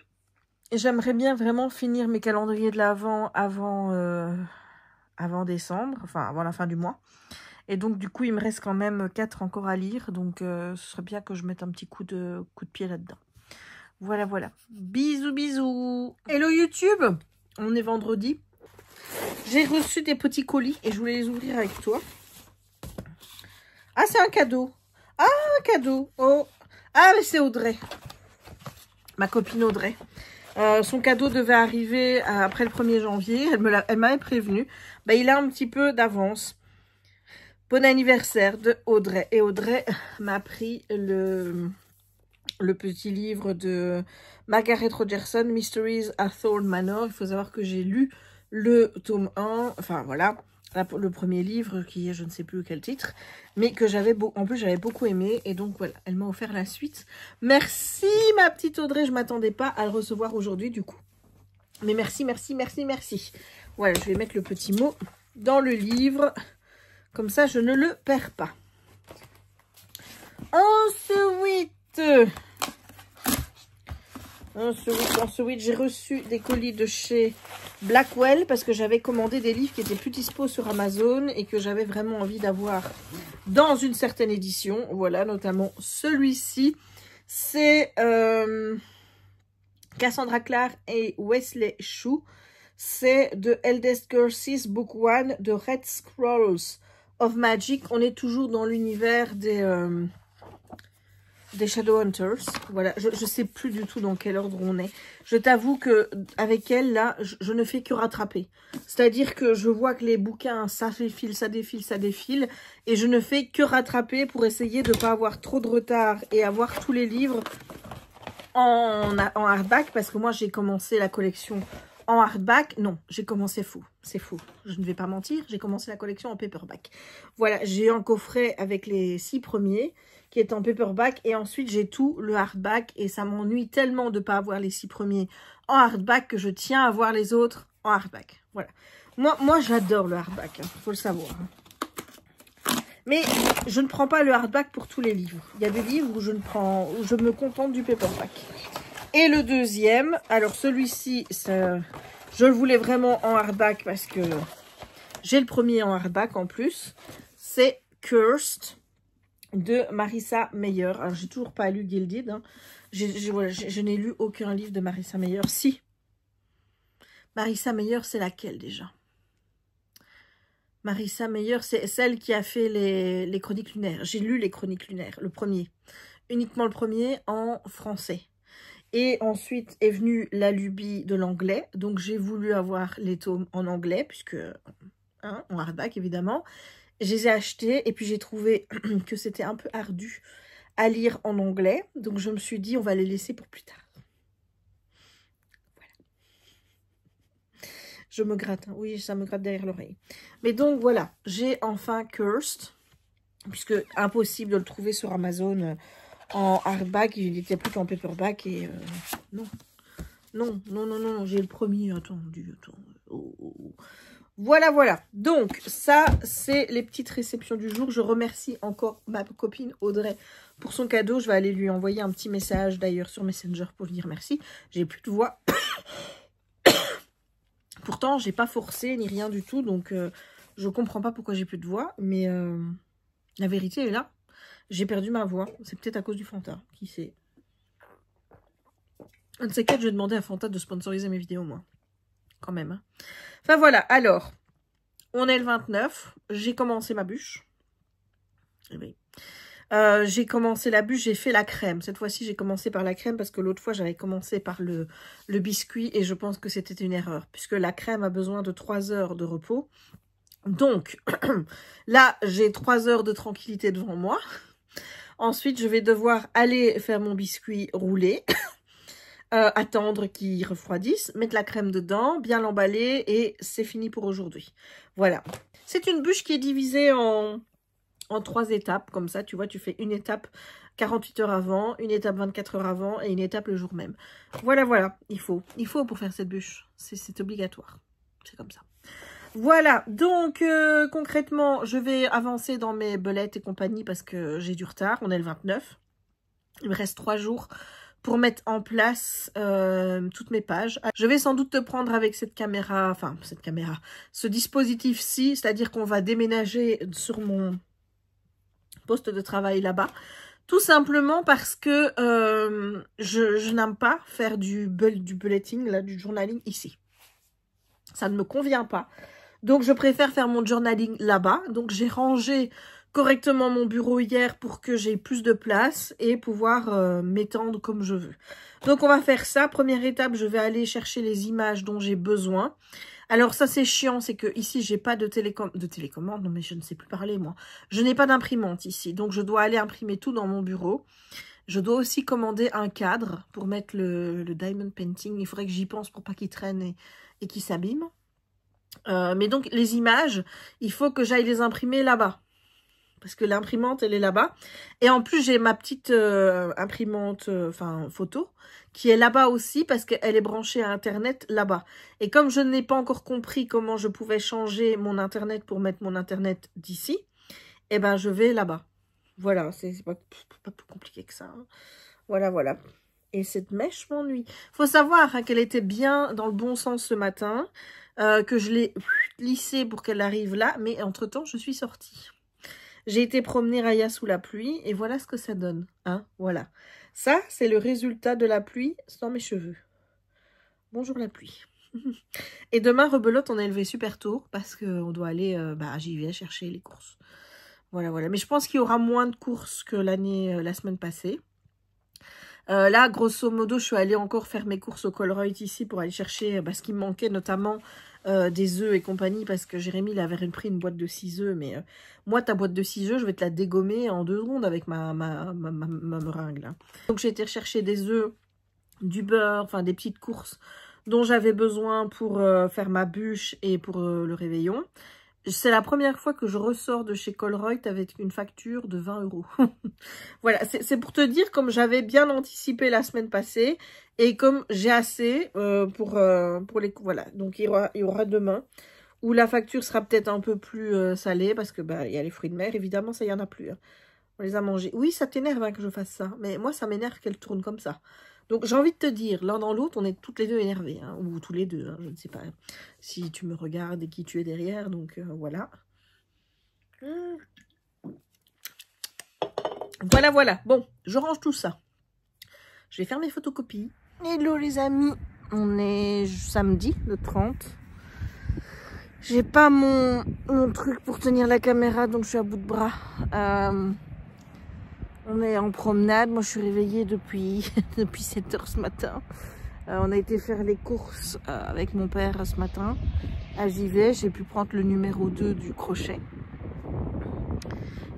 j'aimerais bien vraiment finir mes calendriers de l'Avent avant décembre. Enfin, avant la fin du mois. Et donc, du coup, il me reste quand même 4 encore à lire. Donc, ce serait bien que je mette un petit coup de pied là-dedans. Voilà, voilà. Bisous, bisous. Hello YouTube. On est vendredi. J'ai reçu des petits colis et je voulais les ouvrir avec toi. Ah, c'est un cadeau. Ah, un cadeau. Oh. Ah, mais c'est Audrey. Ma copine Audrey. Son cadeau devait arriver après le 1er janvier. Elle m'avait prévenue. Bah, il a un petit peu d'avance. Bon anniversaire de Audrey. Et Audrey m'a pris le petit livre de Margaret Rogerson, Mysteries at Thorn Manor. Il faut savoir que j'ai lu le tome 1, enfin voilà, le premier livre qui est je ne sais plus quel titre, mais que j'avais beaucoup aimé. Et donc voilà, elle m'a offert la suite. Merci ma petite Audrey, je ne m'attendais pas à le recevoir aujourd'hui du coup. Mais merci, merci, merci, merci. Voilà, je vais mettre le petit mot dans le livre. Comme ça, je ne le perds pas. Ensuite... Ensuite, j'ai reçu des colis de chez Blackwell parce que j'avais commandé des livres qui étaient plus dispo sur Amazon et que j'avais vraiment envie d'avoir dans une certaine édition. Voilà, notamment celui-ci. C'est Cassandra Clare et Wesley Shu. C'est The Eldest Curses, Book 1, The Red Scrolls of Magic. On est toujours dans l'univers des Shadowhunters, voilà, je sais plus du tout dans quel ordre on est. Je t'avoue que avec elle, là, je ne fais que rattraper. C'est-à-dire que je vois que les bouquins, ça défile, ça défile, ça défile, et je ne fais que rattraper pour essayer de ne pas avoir trop de retard et avoir tous les livres en hardback, parce que moi, j'ai commencé la collection en hardback. Non, j'ai commencé faux, c'est faux. Je ne vais pas mentir, j'ai commencé la collection en paperback. Voilà, j'ai un coffret avec les 6 premiers, qui est en paperback, et ensuite j'ai tout le hardback, et ça m'ennuie tellement de ne pas avoir les 6 premiers en hardback que je tiens à avoir les autres en hardback. Voilà. Moi j'adore le hardback, hein, faut le savoir. Mais je ne prends pas le hardback pour tous les livres. Il y a des livres où je me contente du paperback. Et le deuxième, alors celui-ci, je le voulais vraiment en hardback parce que j'ai le premier en hardback en plus. C'est Cursed de Marissa Meyer. Alors j'ai toujours pas lu Gilded. Hein. Je n'ai lu aucun livre de Marissa Meyer. Si. Marissa Meyer, c'est laquelle déjà? Marissa Meyer, c'est celle qui a fait les Chroniques Lunaires. J'ai lu les Chroniques Lunaires, le premier. Uniquement le premier en français. Et ensuite est venue la lubie de l'anglais. Donc j'ai voulu avoir les tomes en anglais, puisque, hein, en hardback évidemment. Je les ai achetés et puis j'ai trouvé que c'était un peu ardu à lire en anglais. Donc je me suis dit, on va les laisser pour plus tard. Je me gratte, hein. Oui, ça me gratte derrière l'oreille. Mais donc voilà, j'ai enfin Cursed, puisque impossible de le trouver sur Amazon en hardback, il n'était plus qu'en paperback et non, j'ai le premier, attends. Oh. Voilà. Donc ça, c'est les petites réceptions du jour. Je remercie encore ma copine Audrey pour son cadeau. Je vais aller lui envoyer un petit message d'ailleurs sur Messenger pour lui dire merci. J'ai plus de voix. Pourtant, j'ai pas forcé ni rien du tout, donc je comprends pas pourquoi j'ai plus de voix, mais la vérité est là. J'ai perdu ma voix. C'est peut-être à cause du Fanta, qui sait. Un de ces quatre, je vais demander à Fanta de sponsoriser mes vidéos, moi. Quand même. Hein. Enfin voilà, alors, on est le 29. J'ai commencé ma bûche. Oui. J'ai commencé la bûche, j'ai fait la crème. Cette fois-ci, j'ai commencé par la crème parce que l'autre fois, j'avais commencé par le biscuit et je pense que c'était une erreur puisque la crème a besoin de 3 heures de repos. Donc, là, j'ai 3 heures de tranquillité devant moi. Ensuite, je vais devoir aller faire mon biscuit roulé, attendre qu'il refroidisse, mettre la crème dedans, bien l'emballer et c'est fini pour aujourd'hui. Voilà. C'est une bûche qui est divisée en 3 étapes, comme ça, tu vois, tu fais une étape 48 heures avant, une étape 24 heures avant et une étape le jour même. Voilà, il faut pour faire cette bûche, c'est obligatoire, c'est comme ça. Voilà, donc concrètement, je vais avancer dans mes belettes et compagnie parce que j'ai du retard, on est le 29, il me reste 3 jours pour mettre en place toutes mes pages. Je vais sans doute te prendre avec cette caméra, enfin, cette caméra, ce dispositif-ci, c'est-à-dire qu'on va déménager sur mon poste de travail là-bas, tout simplement parce que je n'aime pas faire du bulleting, là, du journaling ici. Ça ne me convient pas. Donc, je préfère faire mon journaling là-bas. Donc, j'ai rangé correctement mon bureau hier pour que j'ai plus de place et pouvoir m'étendre comme je veux. Donc, on va faire ça. Première étape, je vais aller chercher les images dont j'ai besoin. Alors ça c'est chiant, c'est que ici j'ai pas de télécommande, non mais je ne sais plus parler moi. Je n'ai pas d'imprimante ici, donc je dois aller imprimer tout dans mon bureau. Je dois aussi commander un cadre pour mettre le diamond painting, il faudrait que j'y pense pour pas qu'il traîne et qu'il s'abîme. Mais donc les images, il faut que j'aille les imprimer là-bas. Parce que l'imprimante, elle est là-bas. Et en plus, j'ai ma petite imprimante, enfin, photo, qui est là-bas aussi, parce qu'elle est branchée à Internet là-bas. Et comme je n'ai pas encore compris comment je pouvais changer mon Internet pour mettre mon Internet d'ici, eh ben, je vais là-bas. Voilà, c'est pas plus compliqué que ça. Hein. Voilà. Et cette mèche m'ennuie. Faut savoir hein, qu'elle était bien dans le bon sens ce matin, que je l'ai lissée pour qu'elle arrive là, mais entre-temps, je suis sortie. J'ai été promener Raya sous la pluie et voilà ce que ça donne. Hein, voilà. Ça, c'est le résultat de la pluie sans mes cheveux. Bonjour la pluie. Et demain, rebelote, on est levé super tôt parce qu'on doit aller à Givet chercher les courses. Voilà. Mais je pense qu'il y aura moins de courses que la semaine passée. Là, grosso modo, je suis allée encore faire mes courses au Colruyt ici pour aller chercher ce qui me manquait, notamment des œufs et compagnie, parce que Jérémy il avait pris une boîte de 6 œufs, mais moi, ta boîte de 6 œufs, je vais te la dégommer en 2 secondes avec ma meringue. Là. Donc, j'ai été rechercher des œufs, du beurre, enfin des petites courses dont j'avais besoin pour faire ma bûche et pour le réveillon. C'est la première fois que je ressors de chez Colruyt avec une facture de 20 €. Voilà, c'est pour te dire comme j'avais bien anticipé la semaine passée et comme j'ai assez pour les... Voilà, donc il y aura demain où la facture sera peut-être un peu plus salée, parce que bah, y a les fruits de mer, évidemment, ça, il n'y en a plus. Hein. On les a mangés. Oui, ça t'énerve hein, que je fasse ça, mais moi, ça m'énerve qu'elle tourne comme ça. Donc, j'ai envie de te dire, l'un dans l'autre, on est toutes les deux énervées, hein, ou tous les deux, hein, je ne sais pas si tu me regardes et qui tu es derrière, donc voilà. Voilà, voilà. Bon, je range tout ça. Je vais faire mes photocopies. Hello les amis, on est samedi, le 30. J'ai pas mon truc pour tenir la caméra, donc je suis à bout de bras. On est en promenade. Moi, je suis réveillée depuis, 7h ce matin. On a été faire les courses avec mon père ce matin à Givet. J'ai pu prendre le numéro 2 du crochet.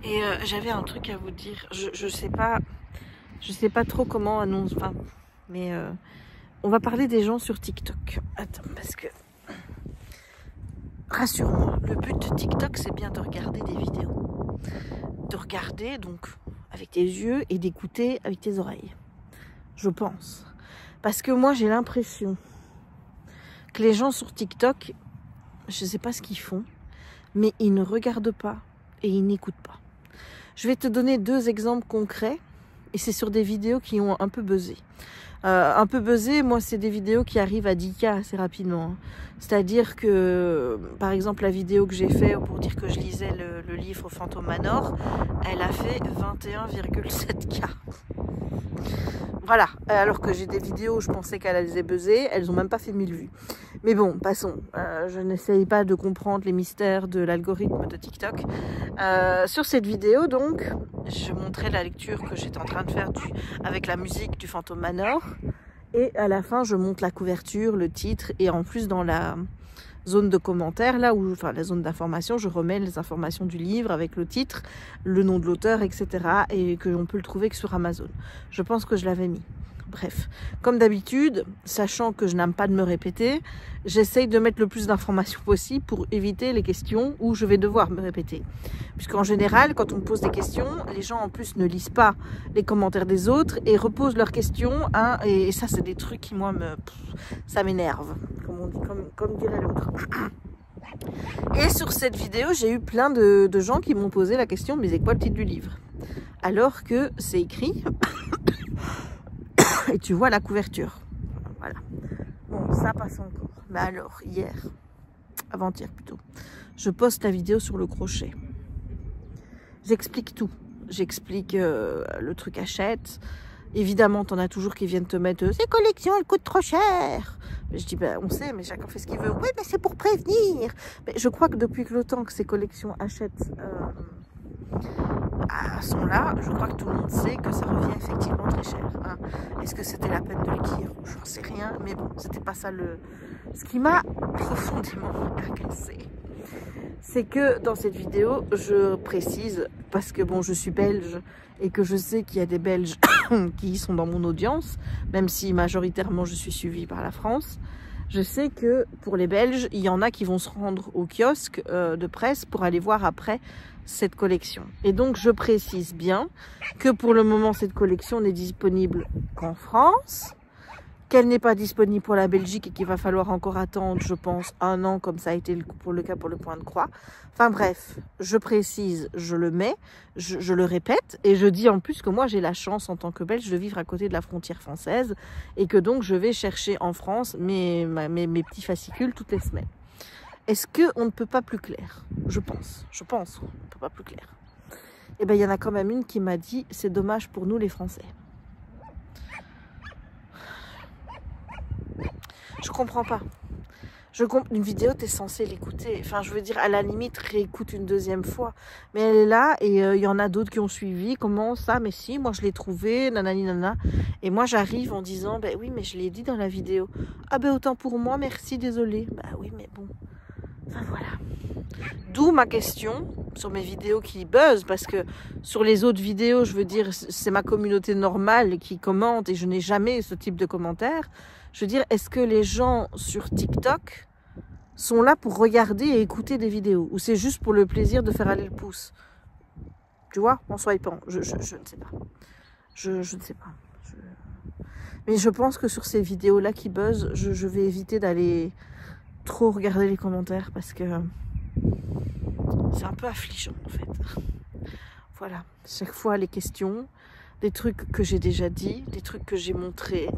Et j'avais un truc à vous dire, je sais pas trop comment annonce, enfin, mais on va parler des gens sur TikTok. Attends, parce que, rassure-moi, le but de TikTok, c'est bien de regarder des vidéos. De regarder, donc, avec tes yeux et d'écouter avec tes oreilles, je pense. Parce que moi, j'ai l'impression que les gens sur TikTok, je sais pas ce qu'ils font, mais ils ne regardent pas et ils n'écoutent pas. Je vais te donner deux exemples concrets, et c'est sur des vidéos qui ont un peu buzzé. Moi, c'est des vidéos qui arrivent à 10K assez rapidement. C'est-à-dire que, par exemple, la vidéo que j'ai faite pour dire que je lisais le livre Fantôme Manor, elle a fait 21,7K. Voilà. Alors que j'ai des vidéos où je pensais qu'elle allait buzzer, elles n'ont même pas fait 1000 vues. Mais bon, passons. Je n'essaye pas de comprendre les mystères de l'algorithme de TikTok. Sur cette vidéo, donc, je montrais la lecture que j'étais en train de faire avec la musique du Fantôme Manor. Et à la fin, je monte la couverture, le titre, et en plus, dans la zone de commentaires, là où, enfin, la zone d'information, je remets les informations du livre avec le titre, le nom de l'auteur, etc. Et que on peut le trouver que sur Amazon. Je pense que je l'avais mis. Bref, comme d'habitude, sachant que je n'aime pas de me répéter, j'essaye de mettre le plus d'informations possible pour éviter les questions où je vais devoir me répéter. Puisqu'en général, quand on me pose des questions, les gens en plus ne lisent pas les commentaires des autres et reposent leurs questions. Hein, et ça, c'est des trucs qui, moi, ça m'énerve, comme dirait l'autre. Et sur cette vidéo, j'ai eu plein de gens qui m'ont posé la question « Mais c'est quoi le titre du livre ?» Alors que c'est écrit... Et tu vois la couverture. Voilà. Bon, ça passe encore. Mais alors, hier, avant-hier plutôt, je poste la vidéo sur le crochet. J'explique tout. J'explique le truc Hachette. Évidemment, t'en as toujours qui viennent te mettre « Ces collections, elles coûtent trop cher !» Je dis ben, « On sait, mais chacun fait ce qu'il veut. »« Oui, mais c'est pour prévenir !» Mais je crois que depuis le temps que ces collections Hachette... sont là, je crois que tout le monde sait que ça revient effectivement très cher. Hein. Est-ce que c'était la peine de le dire? J'en sais rien, mais bon, c'était pas ça le... Ce qui m'a profondément agacé, c'est que dans cette vidéo, je précise, parce que bon, je suis belge et que je sais qu'il y a des Belges qui sont dans mon audience, même si majoritairement je suis suivie par la France, je sais que pour les Belges, il y en a qui vont se rendre au kiosque de presse pour aller voir après cette collection. Et donc, je précise bien que pour le moment, cette collection n'est disponible qu'en France, qu'elle n'est pas disponible pour la Belgique et qu'il va falloir encore attendre, je pense, 1 an, comme ça a été pour le Point de Croix. Enfin bref, je précise, je le mets, je le répète, et je dis en plus que moi, j'ai la chance en tant que Belge de vivre à côté de la frontière française et que donc, je vais chercher en France mes petits fascicules toutes les semaines. Est-ce qu'on ne peut pas plus clair? Je pense qu'on ne peut pas plus clair. Et bien, il y en a quand même une qui m'a dit « C'est dommage pour nous, les Français ». Je comprends pas. Une vidéo, t'es censé l'écouter. Enfin, je veux dire, à la limite, réécoute une deuxième fois. Mais elle est là et il y en a d'autres qui ont suivi. Comment ça? Mais si, moi, je l'ai trouvé, nanani, nanana. Et moi, j'arrive en disant, ben oui, mais je l'ai dit dans la vidéo. Ah ben, autant pour moi, merci, désolé. Bah oui, mais bon. Enfin, voilà. D'où ma question sur mes vidéos qui buzzent, parce que sur les autres vidéos, je veux dire, c'est ma communauté normale qui commente et je n'ai jamais ce type de commentaires. Je veux dire, est-ce que les gens sur TikTok sont là pour regarder et écouter des vidéos ou c'est juste pour le plaisir de faire aller le pouce? Tu vois, en swipant, je ne sais pas. Je ne sais pas. Mais je pense que sur ces vidéos-là qui buzzent, je vais éviter d'aller... trop regarder les commentaires parce que c'est un peu affligeant en fait. Voilà, chaque fois les questions, des trucs que j'ai déjà dit, des trucs que j'ai montrés,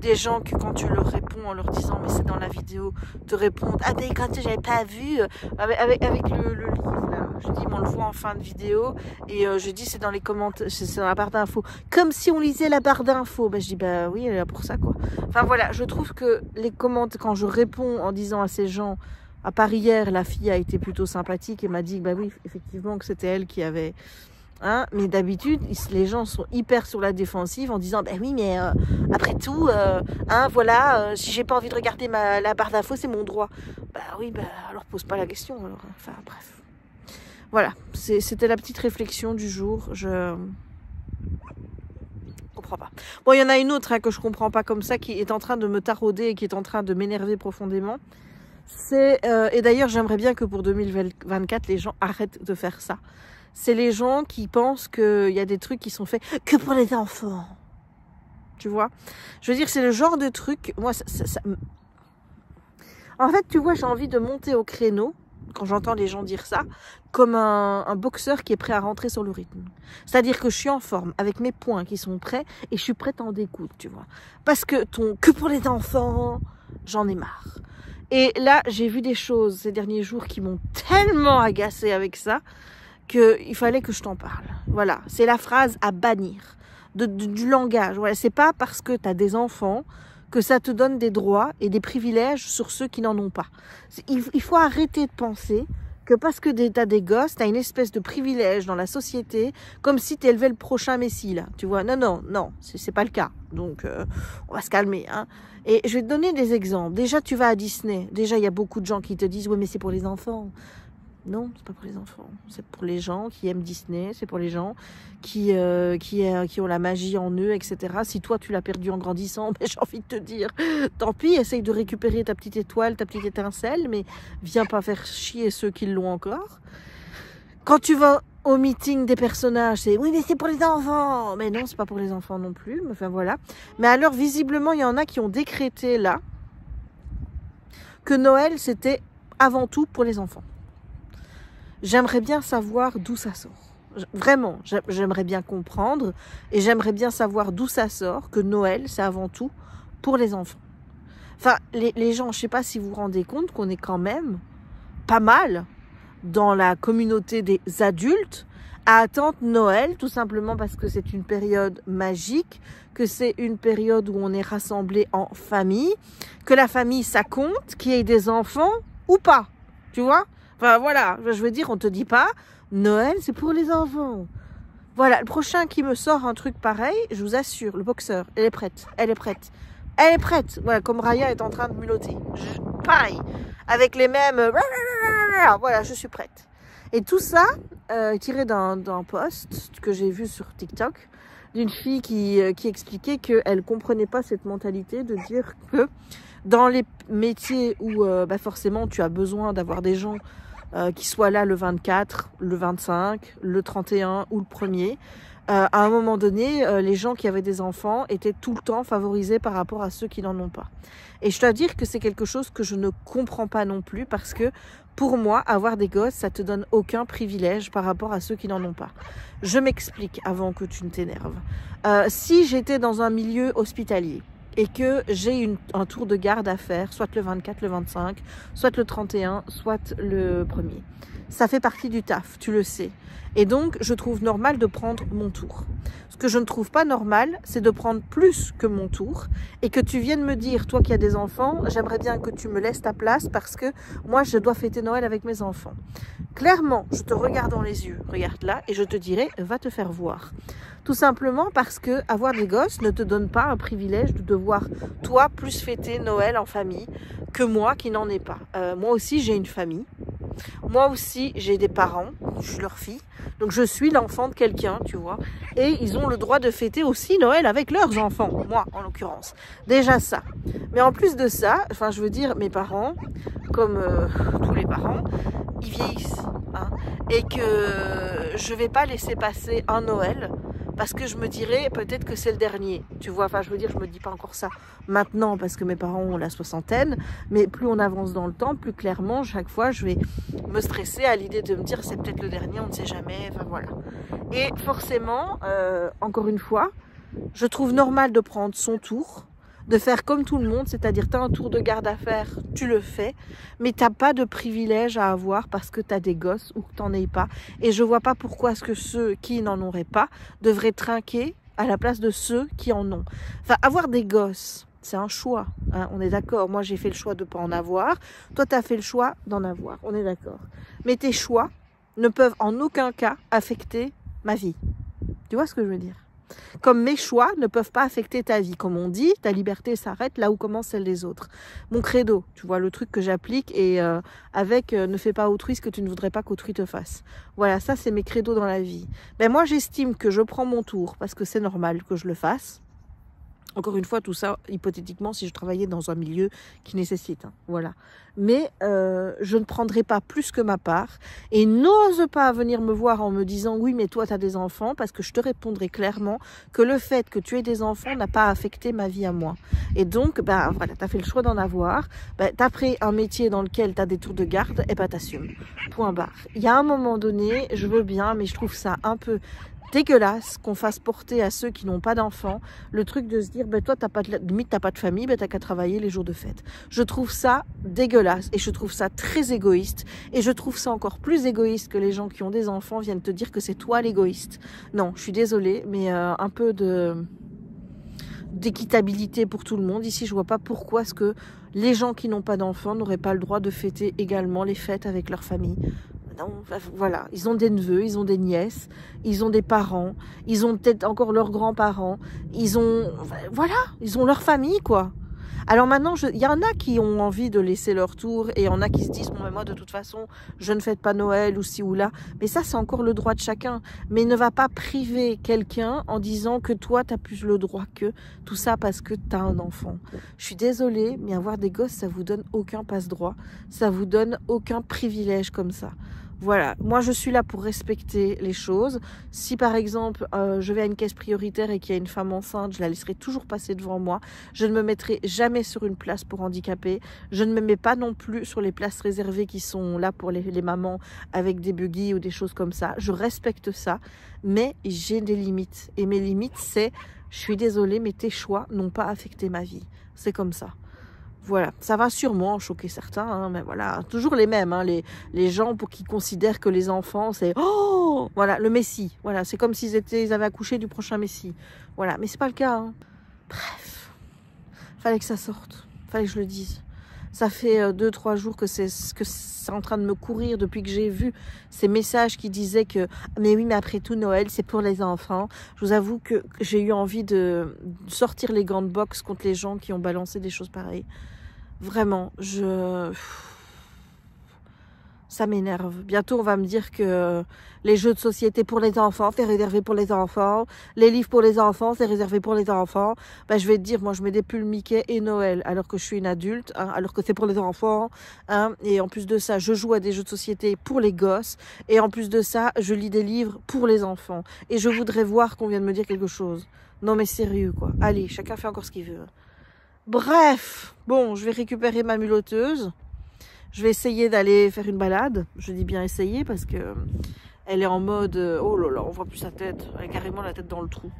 des gens que quand tu leur réponds en leur disant mais c'est dans la vidéo, te répondent ah ben quand j'avais pas vu, avec le livre là, je dis mais on le voit en fin de vidéo et je dis c'est dans les commentaires, c'est dans la barre d'infos, comme si on lisait la barre d'infos, ben je dis bah oui elle est là pour ça quoi. Enfin voilà, je trouve que les commentaires, quand je réponds en disant à ces gens, à part hier la fille a été plutôt sympathique et m'a dit bah oui effectivement que c'était elle qui avait... Hein, mais d'habitude, les gens sont hyper sur la défensive en disant ben oui, mais après tout, hein, voilà, si j'ai pas envie de regarder la barre d'infos, c'est mon droit. Bah oui, bah, alors pose pas la question. Alors. Enfin bref, voilà, c'était la petite réflexion du jour. Je comprends pas. Bon, il y en a une autre hein, que je comprends pas comme ça, qui est en train de me tarauder et qui est en train de m'énerver profondément. Et d'ailleurs, j'aimerais bien que pour 2024, les gens arrêtent de faire ça. C'est les gens qui pensent qu'il y a des trucs qui sont faits que pour les enfants. Tu vois? Je veux dire, c'est le genre de truc... Moi, En fait, tu vois, j'ai envie de monter au créneau, quand j'entends les gens dire ça, comme un boxeur qui est prêt à rentrer sur le rythme. C'est-à-dire que je suis en forme, avec mes points qui sont prêts, et je suis prête à en découdre, tu vois? Parce que que pour les enfants, j'en ai marre. Et là, j'ai vu des choses ces derniers jours qui m'ont tellement agacée avec ça, qu'il fallait que je t'en parle. Voilà, c'est la phrase à bannir du langage. Voilà, c'est pas parce que tu as des enfants que ça te donne des droits et des privilèges sur ceux qui n'en ont pas. Il faut arrêter de penser que parce que tu as des gosses, tu as une espèce de privilège dans la société, comme si tu élevais le prochain messie, là. Tu vois, non, non, non, c'est pas le cas. Donc, on va se calmer, hein. Et je vais te donner des exemples. Déjà, tu vas à Disney. Déjà, il y a beaucoup de gens qui te disent « Oui, mais c'est pour les enfants ». Non, c'est pas pour les enfants. C'est pour les gens qui aiment Disney, c'est pour les gens qui ont la magie en eux, etc. Si toi, tu l'as perdu en grandissant, ben, j'ai envie de te dire, tant pis, essaye de récupérer ta petite étoile, ta petite étincelle, mais viens pas faire chier ceux qui l'ont encore. Quand tu vas au meeting des personnages, c'est « oui, mais c'est pour les enfants !» Mais non, c'est pas pour les enfants non plus, mais enfin voilà. Mais alors, visiblement, il y en a qui ont décrété, là, que Noël, c'était avant tout pour les enfants. J'aimerais bien savoir d'où ça sort. Vraiment, j'aimerais bien comprendre et j'aimerais bien savoir d'où ça sort que Noël, c'est avant tout pour les enfants. Enfin, les gens, je ne sais pas si vous vous rendez compte qu'on est quand même pas mal dans la communauté des adultes à attendre Noël, tout simplement parce que c'est une période magique, que c'est une période où on est rassemblés en famille, que la famille, ça compte, qu'il y ait des enfants ou pas, tu vois ? Enfin, voilà, je veux dire, on te dit pas, Noël, c'est pour les enfants. Voilà, le prochain qui me sort un truc pareil, je vous assure, le boxeur, elle est prête, elle est prête, elle est prête. Voilà, comme Raya est en train de muloter. Pareil, avec les mêmes... Voilà, je suis prête. Et tout ça, tiré d'un post que j'ai vu sur TikTok, d'une fille qui expliquait qu'elle ne comprenait pas cette mentalité de dire que dans les métiers où bah forcément tu as besoin d'avoir des gens qui soient là le 24, le 25, le 31 ou le 1er, à un moment donné, les gens qui avaient des enfants étaient tout le temps favorisés par rapport à ceux qui n'en ont pas. Et je dois dire que c'est quelque chose que je ne comprends pas non plus parce que pour moi, avoir des gosses, ça te donne aucun privilège par rapport à ceux qui n'en ont pas. Je m'explique avant que tu ne t'énerves. Si j'étais dans un milieu hospitalier et que j'ai un tour de garde à faire, soit le 24, le 25, soit le 31, soit le 1er. Ça fait partie du taf, tu le sais. Et donc, je trouve normal de prendre mon tour. Ce que je ne trouve pas normal, c'est de prendre plus que mon tour et que tu viennes me dire, toi qui as des enfants, j'aimerais bien que tu me laisses ta place parce que moi, je dois fêter Noël avec mes enfants. Clairement, je te regarde dans les yeux, regarde là, et je te dirai, va te faire voir. Tout simplement parce que avoir des gosses ne te donne pas un privilège de devoir, toi, plus fêter Noël en famille que moi qui n'en ai pas. Moi aussi, j'ai une famille. Moi aussi, j'ai des parents, je suis leur fille, donc je suis l'enfant de quelqu'un, tu vois. Et ils ont le droit de fêter aussi Noël avec leurs enfants, moi en l'occurrence. Déjà ça. Mais en plus de ça, enfin je veux dire, mes parents, comme tous les parents, ils vieillissent. Hein, et que je vais pas laisser passer un Noël parce que je me dirais peut-être que c'est le dernier, tu vois, enfin je veux dire, je me dis pas encore ça maintenant parce que mes parents ont la soixantaine, mais plus on avance dans le temps, plus clairement chaque fois je vais me stresser à l'idée de me dire c'est peut-être le dernier, on ne sait jamais, enfin voilà. Et forcément, encore une fois, je trouve normal de prendre son tour, de faire comme tout le monde, c'est-à-dire tu as un tour de garde à faire, tu le fais, mais tu n'as pas de privilège à avoir parce que tu as des gosses ou que tu n'en aies pas. Et je ne vois pas pourquoi est-ce que ceux qui n'en auraient pas devraient trinquer à la place de ceux qui en ont. Enfin, avoir des gosses, c'est un choix, hein, on est d'accord. Moi, j'ai fait le choix de ne pas en avoir. Toi, tu as fait le choix d'en avoir, on est d'accord. Mais tes choix ne peuvent en aucun cas affecter ma vie. Tu vois ce que je veux dire ? Comme mes choix ne peuvent pas affecter ta vie. Comme on dit, ta liberté s'arrête là où commence celle des autres. Mon credo, tu vois, le truc que j'applique et ne fais pas autrui ce que tu ne voudrais pas qu'autrui te fasse. Voilà, ça c'est mes credos dans la vie. Ben, moi j'estime que je prends mon tour parce que c'est normal que je le fasse. Encore une fois, tout ça, hypothétiquement, si je travaillais dans un milieu qui nécessite. Hein, voilà. Mais je ne prendrai pas plus que ma part et n'ose pas venir me voir en me disant « Oui, mais toi, tu as des enfants » parce que je te répondrai clairement que le fait que tu aies des enfants n'a pas affecté ma vie à moi. Et donc, bah, voilà, tu as fait le choix d'en avoir. Bah, tu as pris un métier dans lequel tu as des tours de garde et bah, tu assumes. Point barre. Il y a un moment donné, je veux bien, mais je trouve ça un peu... dégueulasse qu'on fasse porter à ceux qui n'ont pas d'enfants le truc de se dire ben toi t'as pas de limite, t'as pas de famille, ben t'as qu'à travailler les jours de fête. Je trouve ça dégueulasse et je trouve ça très égoïste et je trouve ça encore plus égoïste que les gens qui ont des enfants viennent te dire que c'est toi l'égoïste. Non, je suis désolée, mais un peu d'équitabilité pour tout le monde ici. Je vois pas pourquoi est-ce que les gens qui n'ont pas d'enfants n'auraient pas le droit de fêter également les fêtes avec leur famille. Non, voilà, ils ont des neveux, ils ont des nièces, ils ont des parents, ils ont peut-être encore leurs grands-parents, ils ont, voilà, ils ont leur famille, quoi. Alors maintenant, il y en a qui ont envie de laisser leur tour et il y en a qui se disent « Bon, mais moi, de toute façon, je ne fête pas Noël ou ci ou là. » Mais ça, c'est encore le droit de chacun. Mais ne va pas priver quelqu'un en disant que toi, tu as plus le droit que tout ça parce que tu as un enfant. Je suis désolée, mais avoir des gosses, ça vous donne aucun passe-droit. Ça vous donne aucun privilège comme ça. Voilà, moi je suis là pour respecter les choses. Si par exemple je vais à une caisse prioritaire et qu'il y a une femme enceinte, je la laisserai toujours passer devant moi. Je ne me mettrai jamais sur une place pour handicapés. Je ne me mets pas non plus sur les places réservées qui sont là pour les mamans avec des buggy ou des choses comme ça. Je respecte ça, mais j'ai des limites. Et mes limites c'est, je suis désolée, mais tes choix n'ont pas affecté ma vie. C'est comme ça. Voilà, ça va sûrement choquer certains, hein, mais voilà, toujours les mêmes, hein, les gens pour qui considèrent que les enfants, c'est « Oh !» Voilà, le Messie, voilà, c'est comme ils avaient accouché du prochain Messie. Voilà, mais c'est pas le cas, hein. Bref, fallait que ça sorte, fallait que je le dise. Ça fait 2-3 jours que c'est en train de me courir depuis que j'ai vu ces messages qui disaient que « Mais oui, mais après tout, Noël, c'est pour les enfants. » Je vous avoue que j'ai eu envie de sortir les gants de boxe contre les gens qui ont balancé des choses pareilles. Vraiment, ça m'énerve. Bientôt, on va me dire que les jeux de société pour les enfants, c'est réservé pour les enfants. Les livres pour les enfants, c'est réservé pour les enfants. Ben, je vais te dire, moi, je mets des pulls Mickey et Noël, alors que je suis une adulte, hein, alors que c'est pour les enfants. Hein, et en plus de ça, je joue à des jeux de société pour les gosses. Et en plus de ça, je lis des livres pour les enfants. Et je voudrais voir qu'on vienne me dire quelque chose. Non, mais sérieux, quoi. Allez, chacun fait encore ce qu'il veut. Bref, bon, je vais récupérer ma mulotteuse. Je vais essayer d'aller faire une balade. Je dis bien essayer parce que elle est en mode oh là là, on voit plus sa tête. Elle a carrément la tête dans le trou.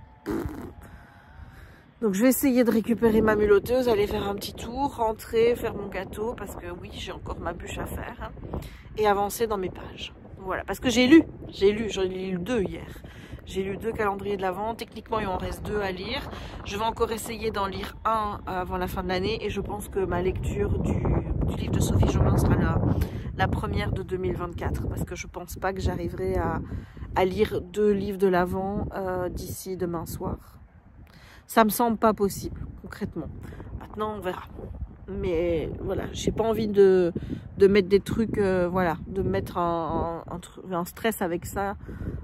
Donc je vais essayer de récupérer ma mulotteuse, aller faire un petit tour, rentrer, faire mon gâteau parce que oui, j'ai encore ma bûche à faire hein, et avancer dans mes pages. Voilà, parce que j'en ai lu 2 hier. J'ai lu 2 calendriers de l'Avent. Techniquement, il en reste 2 à lire. Je vais encore essayer d'en lire 1 avant la fin de l'année et je pense que ma lecture du livre de Sophie Jomard sera la première de 2024 parce que je pense pas que j'arriverai à lire 2 livres de l'Avent d'ici demain soir. Ça me semble pas possible, concrètement. Maintenant, on verra. Mais voilà, j'ai pas envie de mettre des trucs, voilà, de mettre un stress avec ça,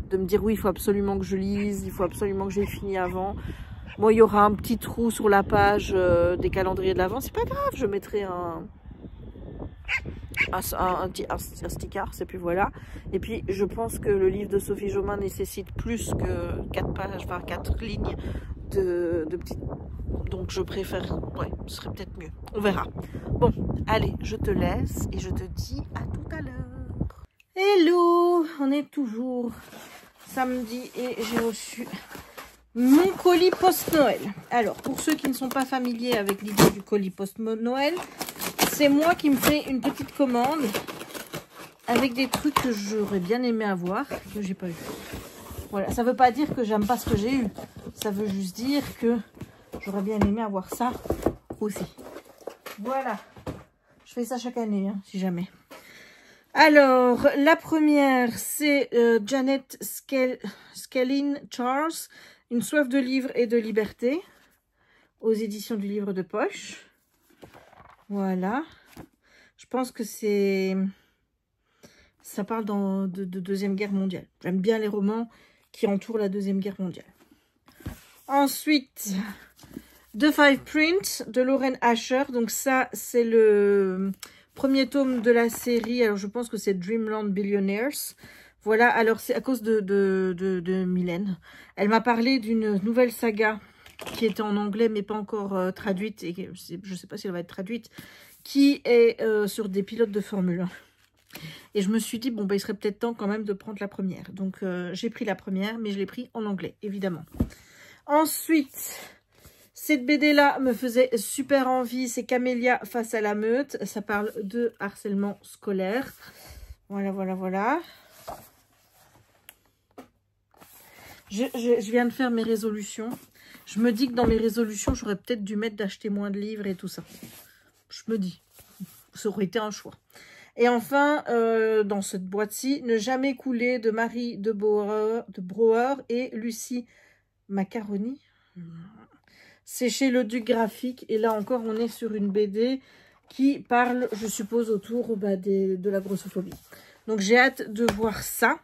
de me dire oui, il faut absolument que je lise, il faut absolument que j'ai fini avant. Moi, il y aura un petit trou sur la page des calendriers de l'Avent, c'est pas grave, je mettrai un... un stickard, c'est plus voilà. Et puis je pense que le livre de Sophie Jomard nécessite plus que 4 pages, enfin 4 lignes de petites... Donc je préfère... Ouais, ce serait peut-être mieux. On verra. Bon, allez, je te laisse et je te dis à tout à l'heure. Hello, on est toujours samedi et j'ai reçu mon colis post-Noël. Alors, pour ceux qui ne sont pas familiers avec l'idée du colis post-Noël, c'est moi qui me fais une petite commande avec des trucs que j'aurais bien aimé avoir, que j'ai pas eu. Voilà, ça veut pas dire que j'aime pas ce que j'ai eu. Ça veut juste dire que j'aurais bien aimé avoir ça aussi. Voilà. Je fais ça chaque année, hein, si jamais. Alors, la première, c'est Janet Scalin-Charles, Une soif de livres et de liberté, aux éditions du livre de poche. Voilà. Je pense que c'est... Ça parle de Deuxième Guerre mondiale. J'aime bien les romans qui entourent la Deuxième Guerre mondiale. Ensuite, The Five Prints de Lauren Asher. Donc ça, c'est le premier tome de la série. Alors, je pense que c'est Dreamland Billionaires. Voilà, alors c'est à cause de Mylène. Elle m'a parlé d'une nouvelle saga qui était en anglais, mais pas encore traduite. Et je ne sais pas si elle va être traduite. Qui est sur des pilotes de Formule 1. Et je me suis dit, bon, bah, il serait peut-être temps quand même de prendre la première. Donc, j'ai pris la première, mais je l'ai pris en anglais, évidemment. Ensuite, cette BD-là me faisait super envie. C'est Camélia face à la meute. Ça parle de harcèlement scolaire. Voilà, voilà, voilà. Je viens de faire mes résolutions. Je me dis que dans mes résolutions, j'aurais peut-être dû mettre d'acheter moins de livres et tout ça. Je me dis. Ça aurait été un choix. Et enfin, dans cette boîte-ci, Ne jamais couler de Marie de Brouwer et Lucie Macaroni. C'est chez le Duc Graphique. Et là encore, on est sur une BD qui parle, je suppose, autour de la grossophobie. Donc, j'ai hâte de voir ça.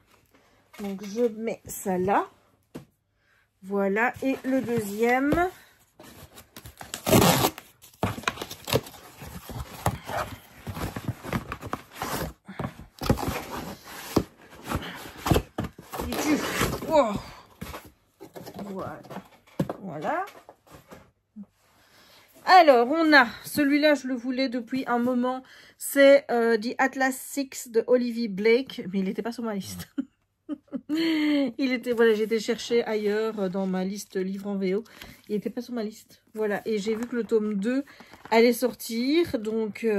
Donc, je mets ça là. Voilà. Et le deuxième. Wow. Voilà. Voilà. Alors, on a celui-là, je le voulais depuis un moment. C'est The Atlas Six de Olivier Blake. Mais il n'était pas sur ma liste. Il était, voilà, j'étais chercher ailleurs dans ma liste livre en VO. Il n'était pas sur ma liste. Voilà. Et j'ai vu que le tome 2 allait sortir. Donc, et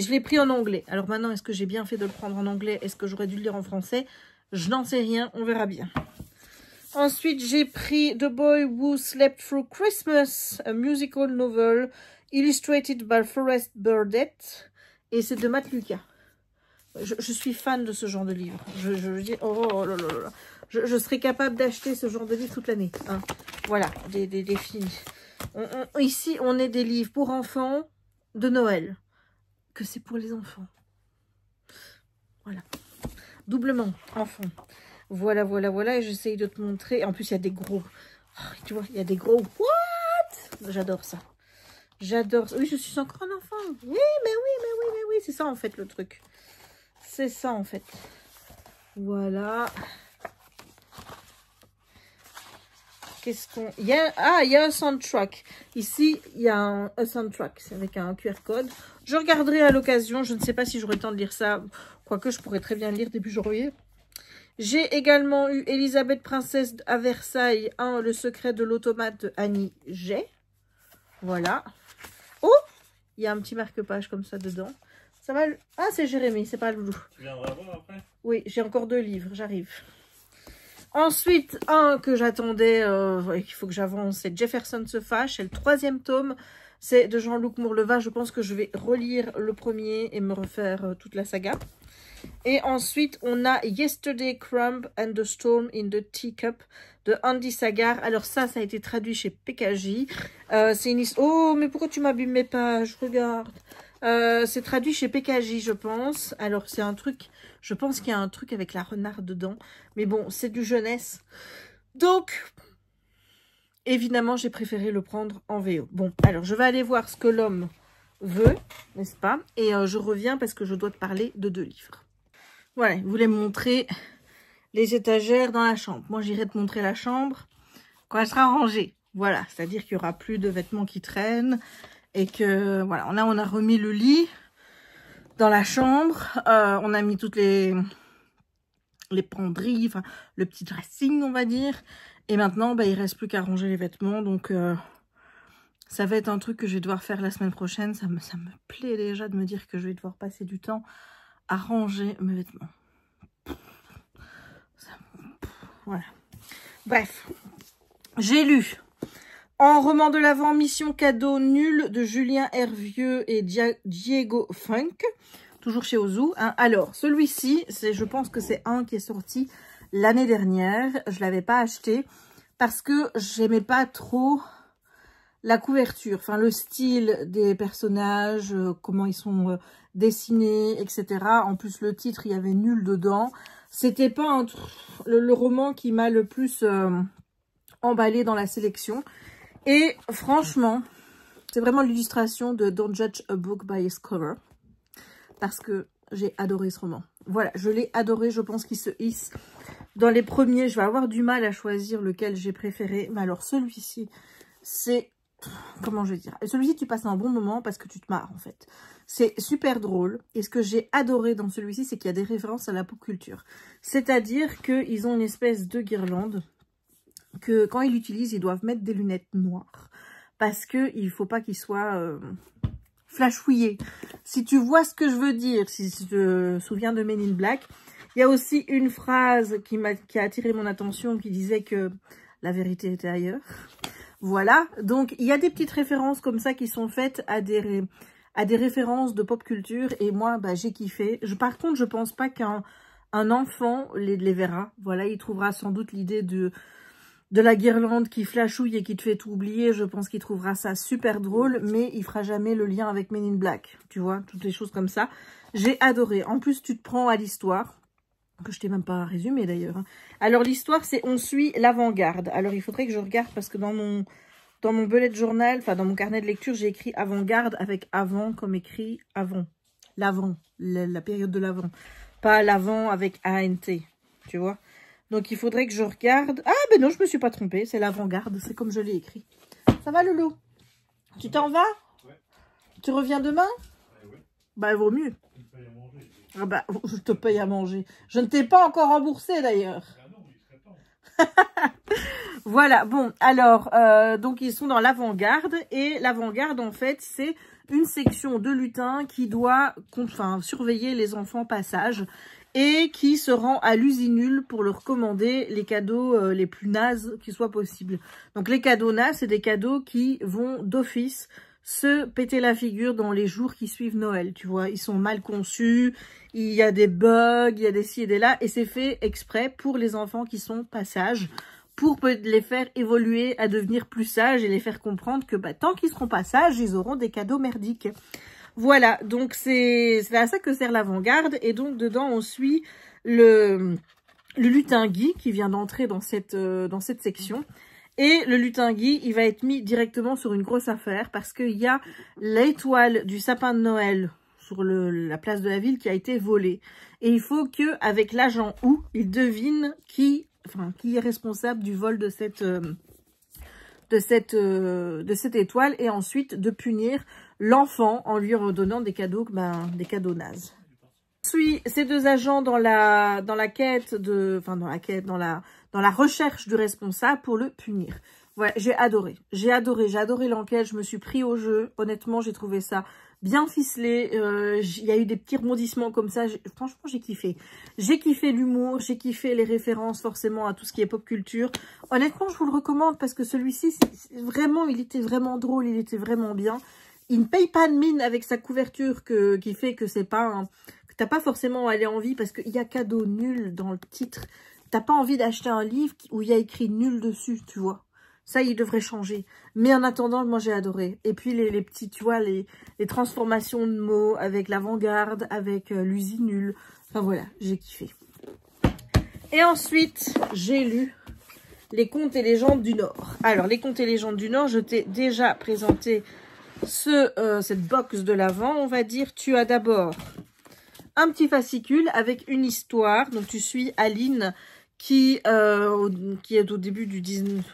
je l'ai pris en anglais. Alors maintenant, est-ce que j'ai bien fait de le prendre en anglais? Est-ce que j'aurais dû le lire en français? Je n'en sais rien, on verra bien. Ensuite, j'ai pris The Boy Who Slept Through Christmas, a musical novel illustrated by Forrest Burdett. Et c'est de Matt Lucas. Je suis fan de ce genre de livre. Je dis, oh là là là. Je serais capable d'acheter ce genre de livre toute l'année. Hein. Voilà, des filles. Ici, on est des livres pour enfants de Noël. Que c'est pour les enfants. Voilà. Doublement, enfant. Voilà, voilà, voilà. Et j'essaye de te montrer. En plus, il y a des gros. Oh, tu vois, il y a des gros. What? J'adore ça. J'adore. Oui, je suis encore un enfant. Oui, mais oui, mais oui, mais oui. C'est ça, en fait, le truc. C'est ça, en fait. Voilà. Qu'est-ce qu'on... il y a un soundtrack. Ici, il y a un soundtrack. C'est avec un QR code. Je regarderai à l'occasion. Je ne sais pas si j'aurai le temps de lire ça. Quoique, je pourrais très bien lire début janvier. J'ai également eu Elisabeth Princesse à Versailles, hein, Le secret de l'automate de Annie Jay. Voilà. Oh, il y a un petit marque-page comme ça dedans. Ça va. Ah, c'est Jérémy, c'est pas Loulou. Tu viendras voir après? Oui, j'ai encore 2 livres, j'arrive. Ensuite, un que j'attendais, et qu'il faut que j'avance, c'est Jefferson se fâche. C'est le 3e tome. C'est de Jean-Luc Mourleva. Je pense que je vais relire le premier et me refaire toute la saga. Et ensuite, on a Yesterday, Crumb and the Storm in the Teacup de Andy Sagar. Alors ça a été traduit chez PKJ. C'est une... Oh, mais pourquoi tu m'abîmes mes pages? Regarde. C'est traduit chez PKJ, je pense. Alors, c'est un truc... Je pense qu'il y a un truc avec la renarde dedans. Mais bon, c'est du jeunesse. Donc... Évidemment, j'ai préféré le prendre en VO. Bon, alors, je vais aller voir ce que l'homme veut, n'est-ce pas? Et je reviens parce que je dois te parler de deux livres. Voilà, je voulais me montrer les étagères dans la chambre. Moi, j'irai te montrer la chambre quand elle sera rangée. Voilà, c'est-à-dire qu'il n'y aura plus de vêtements qui traînent. Et que, voilà, là, on a remis le lit dans la chambre. On a mis toutes les penderies, enfin, le petit dressing, on va dire. Et maintenant, bah, il ne reste plus qu'à ranger les vêtements. Donc, ça va être un truc que je vais devoir faire la semaine prochaine. Ça me plaît déjà de me dire que je vais devoir passer du temps à ranger mes vêtements. Voilà. Bref, j'ai lu en roman de l'avant Mission cadeau nul de Julien Hervieux et Diego Funk, toujours chez Ozu. Hein. Alors, celui-ci, je pense que c'est un qui est sorti l'année dernière. Je ne l'avais pas acheté parce que j'aimais pas trop la couverture, enfin le style des personnages, comment ils sont dessinés, etc. En plus, le titre, il y avait nul dedans. C'était pas un le roman qui m'a le plus emballé dans la sélection. Et franchement, c'est vraiment l'illustration de Don't Judge a Book by its Cover. Parce que j'ai adoré ce roman. Voilà, je l'ai adoré. Je pense qu'il se hisse dans les premiers. Je vais avoir du mal à choisir lequel j'ai préféré. Mais alors, celui-ci, c'est... Comment je vais dire? Celui-ci, tu passes un bon moment parce que tu te marres, en fait. C'est super drôle. Et ce que j'ai adoré dans celui-ci, c'est qu'il y a des références à la pop culture. C'est-à-dire qu'ils ont une espèce de guirlande que quand ils l'utilisent, ils doivent mettre des lunettes noires. Parce qu'il ne faut pas qu'ils soient flashouillés. Si tu vois ce que je veux dire, si tu te souviens de Men in Black, il y a aussi une phrase qui a attiré mon attention qui disait que la vérité était ailleurs. Voilà, donc il y a des petites références comme ça qui sont faites à des références de pop culture et moi, bah, j'ai kiffé. Par contre, je pense pas qu'un enfant les verra. Voilà, il trouvera sans doute l'idée de la guirlande qui flashouille et qui te fait tout oublier. Je pense qu'il trouvera ça super drôle, mais il fera jamais le lien avec Men in Black. Tu vois, toutes les choses comme ça. J'ai adoré. En plus, tu te prends à l'histoire, que je t'ai même pas résumé d'ailleurs. Alors l'histoire, c'est on suit l'avant-garde. Alors il faudrait que je regarde parce que dans mon bullet journal, enfin dans mon carnet de lecture, j'ai écrit avant-garde avec avant comme écrit avant. L'avant, la période de l'avant. Pas l'avant avec A-N-T, tu vois. Donc il faudrait que je regarde. Ah ben non, je me suis pas trompée, c'est l'avant-garde, c'est comme je l'ai écrit. Ça va Loulou? Tu t'en vas? Ouais. Tu reviens demain? Ouais. Bah il vaut mieux. Ah bah, je te paye à manger. Je ne t'ai pas encore remboursé d'ailleurs. Ah non, il serait temps. Voilà, bon, alors, donc ils sont dans l'avant-garde. Et l'avant-garde, en fait, c'est une section de lutins qui doit surveiller les enfants passage et qui se rend à l'usinule pour leur commander les cadeaux les plus nazes qui soient possibles. Donc les cadeaux nazes, c'est des cadeaux qui vont d'office se péter la figure dans les jours qui suivent Noël, tu vois. Ils sont mal conçus, il y a des bugs, il y a des ci et des là, et c'est fait exprès pour les enfants qui sont pas sages, pour les faire évoluer à devenir plus sages et les faire comprendre que bah, tant qu'ils seront pas sages, ils auront des cadeaux merdiques. Voilà, donc c'est à ça que sert l'avant-garde, et donc dedans on suit le lutin Guy qui vient d'entrer dans cette section. Et le lutin Guy, il va être mis directement sur une grosse affaire parce qu'il y a l'étoile du sapin de Noël sur la place de la ville qui a été volée. Et il faut qu'avec l'agent OU, il devine qui est responsable du vol de cette étoile et ensuite de punir l'enfant en lui redonnant des cadeaux nazes. On suit ces deux agents dans la recherche du responsable pour le punir. Voilà, j'ai adoré l'enquête, je me suis pris au jeu. Honnêtement, j'ai trouvé ça bien ficelé. Il y a eu des petits rebondissements comme ça. Franchement, j'ai kiffé. J'ai kiffé l'humour, j'ai kiffé les références forcément à tout ce qui est pop culture. Honnêtement, je vous le recommande parce que celui-ci, vraiment, il était vraiment drôle, il était vraiment bien. Il ne paye pas de mine avec sa couverture qui fait que c'est pas un... T'as pas forcément aller envie parce qu'il y a cadeau nul dans le titre. T'as pas envie d'acheter un livre où il y a écrit nul dessus, tu vois. Ça, il devrait changer. Mais en attendant, moi, j'ai adoré. Et puis, les petits, tu vois, les transformations de mots avec l'avant-garde, avec l'usinule. Enfin, voilà, j'ai kiffé. Et ensuite, j'ai lu Les Contes et Légendes du Nord. Alors, Les Contes et Légendes du Nord, je t'ai déjà présenté cette box de l'avant, on va dire, tu as d'abord un petit fascicule avec une histoire. Donc, tu suis Aline qui est au début du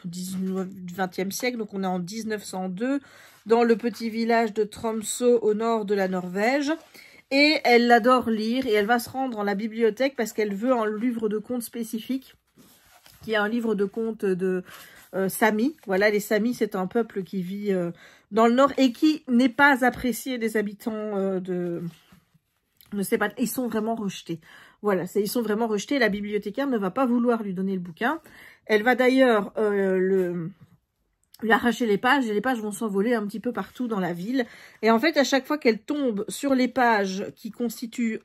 20e siècle. Donc, on est en 1902 dans le petit village de Tromsø au nord de la Norvège. Et elle adore lire et elle va se rendre à la bibliothèque parce qu'elle veut un livre de contes spécifique qui est un livre de contes de Sami. Voilà, les Sami, c'est un peuple qui vit dans le nord et qui n'est pas apprécié des habitants de ces ils sont vraiment rejetés. Voilà, ils sont vraiment rejetés. La bibliothécaire ne va pas vouloir lui donner le bouquin. Elle va d'ailleurs lui arracher les pages, et les pages vont s'envoler un petit peu partout dans la ville. Et en fait, à chaque fois qu'elle tombe sur les pages qui constituent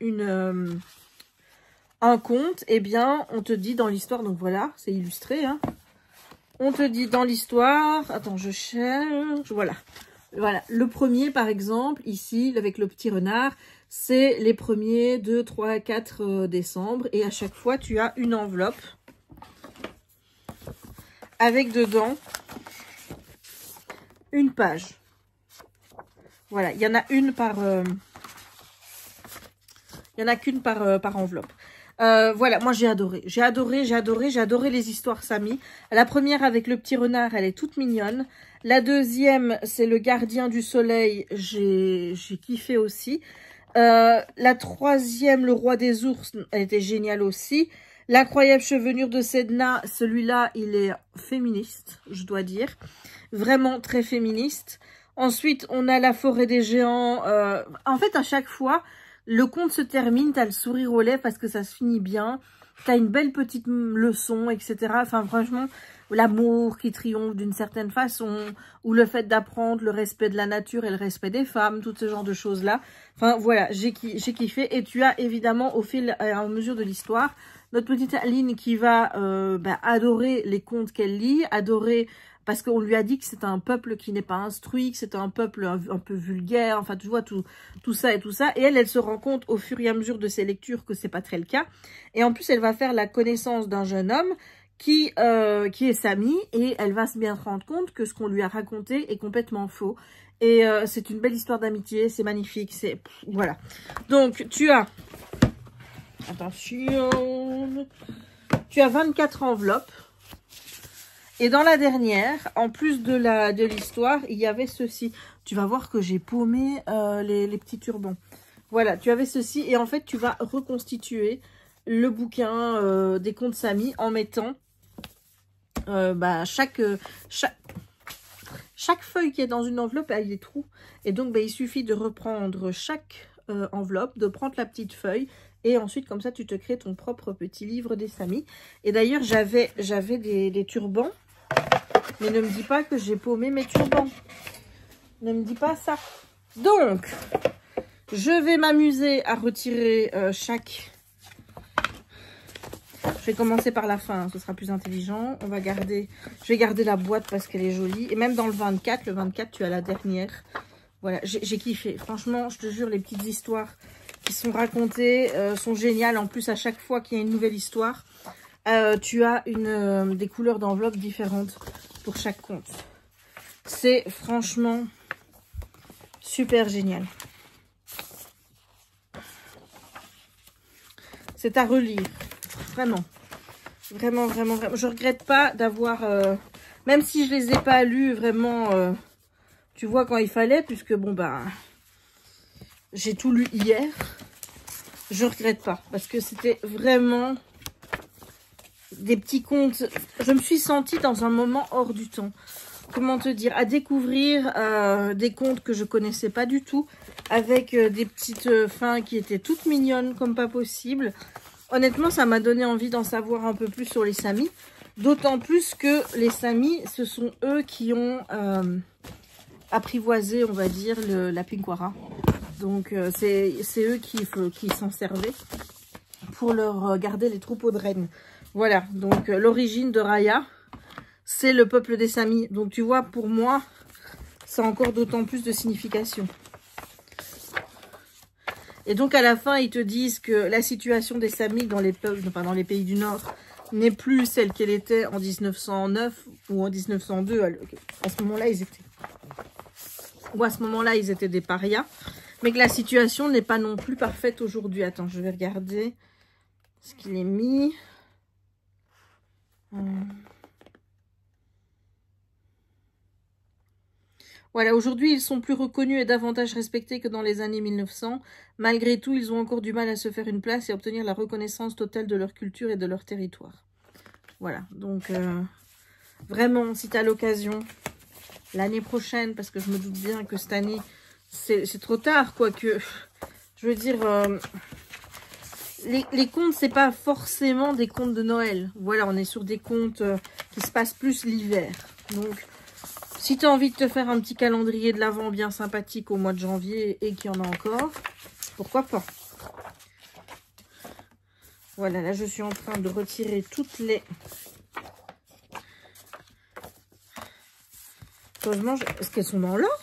un conte, eh bien, on te dit dans l'histoire, donc voilà, c'est illustré, hein. On te dit dans l'histoire, attends, je cherche, voilà. Voilà, le premier, par exemple, ici, avec le petit renard, c'est les premiers 2, 3, 4 décembre. Et à chaque fois, tu as une enveloppe avec dedans une page. Voilà, il y en a une par il y en a qu'une par enveloppe. Voilà, moi j'ai adoré les histoires Sami. La première avec le petit renard, elle est toute mignonne. La deuxième, c'est le gardien du soleil, j'ai kiffé aussi. La troisième, le roi des ours, elle était géniale aussi. L'incroyable chevelure de Sedna, celui-là, il est féministe, je dois dire. Vraiment très féministe. Ensuite, on a la forêt des géants. En fait, à chaque fois, le conte se termine, t'as le sourire aux lèvres parce que ça se finit bien. T'as une belle petite leçon, etc. Enfin, franchement, l'amour qui triomphe d'une certaine façon, ou le fait d'apprendre le respect de la nature et le respect des femmes, tout ce genre de choses-là. Enfin, voilà, j'ai kiffé. Et tu as évidemment, au fil et à mesure de l'histoire, notre petite Aline qui va adorer les contes qu'elle lit, adorer parce qu'on lui a dit que c'est un peuple qui n'est pas instruit, que c'est un peuple un peu vulgaire, enfin tu vois tout ça et tout ça. Et elle se rend compte au fur et à mesure de ses lectures que c'est pas très le cas. Et en plus, elle va faire la connaissance d'un jeune homme qui est Sami et elle va bien se rendre compte que ce qu'on lui a raconté est complètement faux. Et c'est une belle histoire d'amitié, c'est magnifique, c'est voilà. Donc tu as attention, tu as 24 enveloppes. Et dans la dernière, en plus de l'histoire, il y avait ceci. Tu vas voir que j'ai paumé les petits turbans. Voilà, tu avais ceci. Et en fait, tu vas reconstituer le bouquin des contes Sami en mettant chaque feuille qui est dans une enveloppe a des trous. Et donc, il suffit de reprendre chaque enveloppe, de prendre la petite feuille. Et ensuite, comme ça, tu te crées ton propre petit livre des Sami. Et d'ailleurs, j'avais des turbans. Mais ne me dis pas que j'ai paumé mes turbans. Ne me dis pas ça. Donc, je vais m'amuser à retirer chaque... Je vais commencer par la fin, hein, ce sera plus intelligent. Je vais garder la boîte parce qu'elle est jolie. Et même dans le 24, tu as la dernière. Voilà, j'ai kiffé. Franchement, je te jure, les petites histoires... qui sont racontées, sont géniales. En plus, à chaque fois qu'il y a une nouvelle histoire, tu as des couleurs d'enveloppe différentes pour chaque conte. C'est franchement super génial. C'est à relire. Vraiment. Vraiment, vraiment, vraiment. Je regrette pas d'avoir... même si je les ai pas lus vraiment, tu vois, quand il fallait, puisque bon, j'ai tout lu hier, je regrette pas, parce que c'était vraiment des petits contes. Je me suis sentie dans un moment hors du temps, comment te dire, à découvrir des contes que je connaissais pas du tout, avec des petites fins qui étaient toutes mignonnes comme pas possible. Honnêtement, ça m'a donné envie d'en savoir un peu plus sur les Sami, d'autant plus que les Sami, ce sont eux qui ont apprivoisé, on va dire, la pinkwara. Donc, c'est eux qui s'en servaient pour leur garder les troupeaux de rennes. Voilà, donc l'origine de Raya, c'est le peuple des Sami. Donc, tu vois, pour moi, ça a encore d'autant plus de signification. Et donc, à la fin, ils te disent que la situation des Sami dans les pays du Nord n'est plus celle qu'elle était en 1909 ou en 1902. À ce moment-là, ils étaient... où à ce moment-là, ils étaient des parias. Mais que la situation n'est pas non plus parfaite aujourd'hui. Attends, je vais regarder ce qu'il est mis. Voilà, aujourd'hui, ils sont plus reconnus et davantage respectés que dans les années 1900. Malgré tout, ils ont encore du mal à se faire une place et obtenir la reconnaissance totale de leur culture et de leur territoire. Voilà, donc vraiment, si tu as l'occasion, l'année prochaine, parce que je me doute bien que cette année, c'est trop tard, quoique, je veux dire, les contes, c'est pas forcément des contes de Noël. Voilà, on est sur des contes qui se passent plus l'hiver. Donc, si tu as envie de te faire un petit calendrier de l'Avent bien sympathique au mois de janvier et qu'il y en a encore, pourquoi pas? Voilà, là, je suis en train de retirer toutes les... Heureusement, est-ce qu'elles sont dans l'ordre?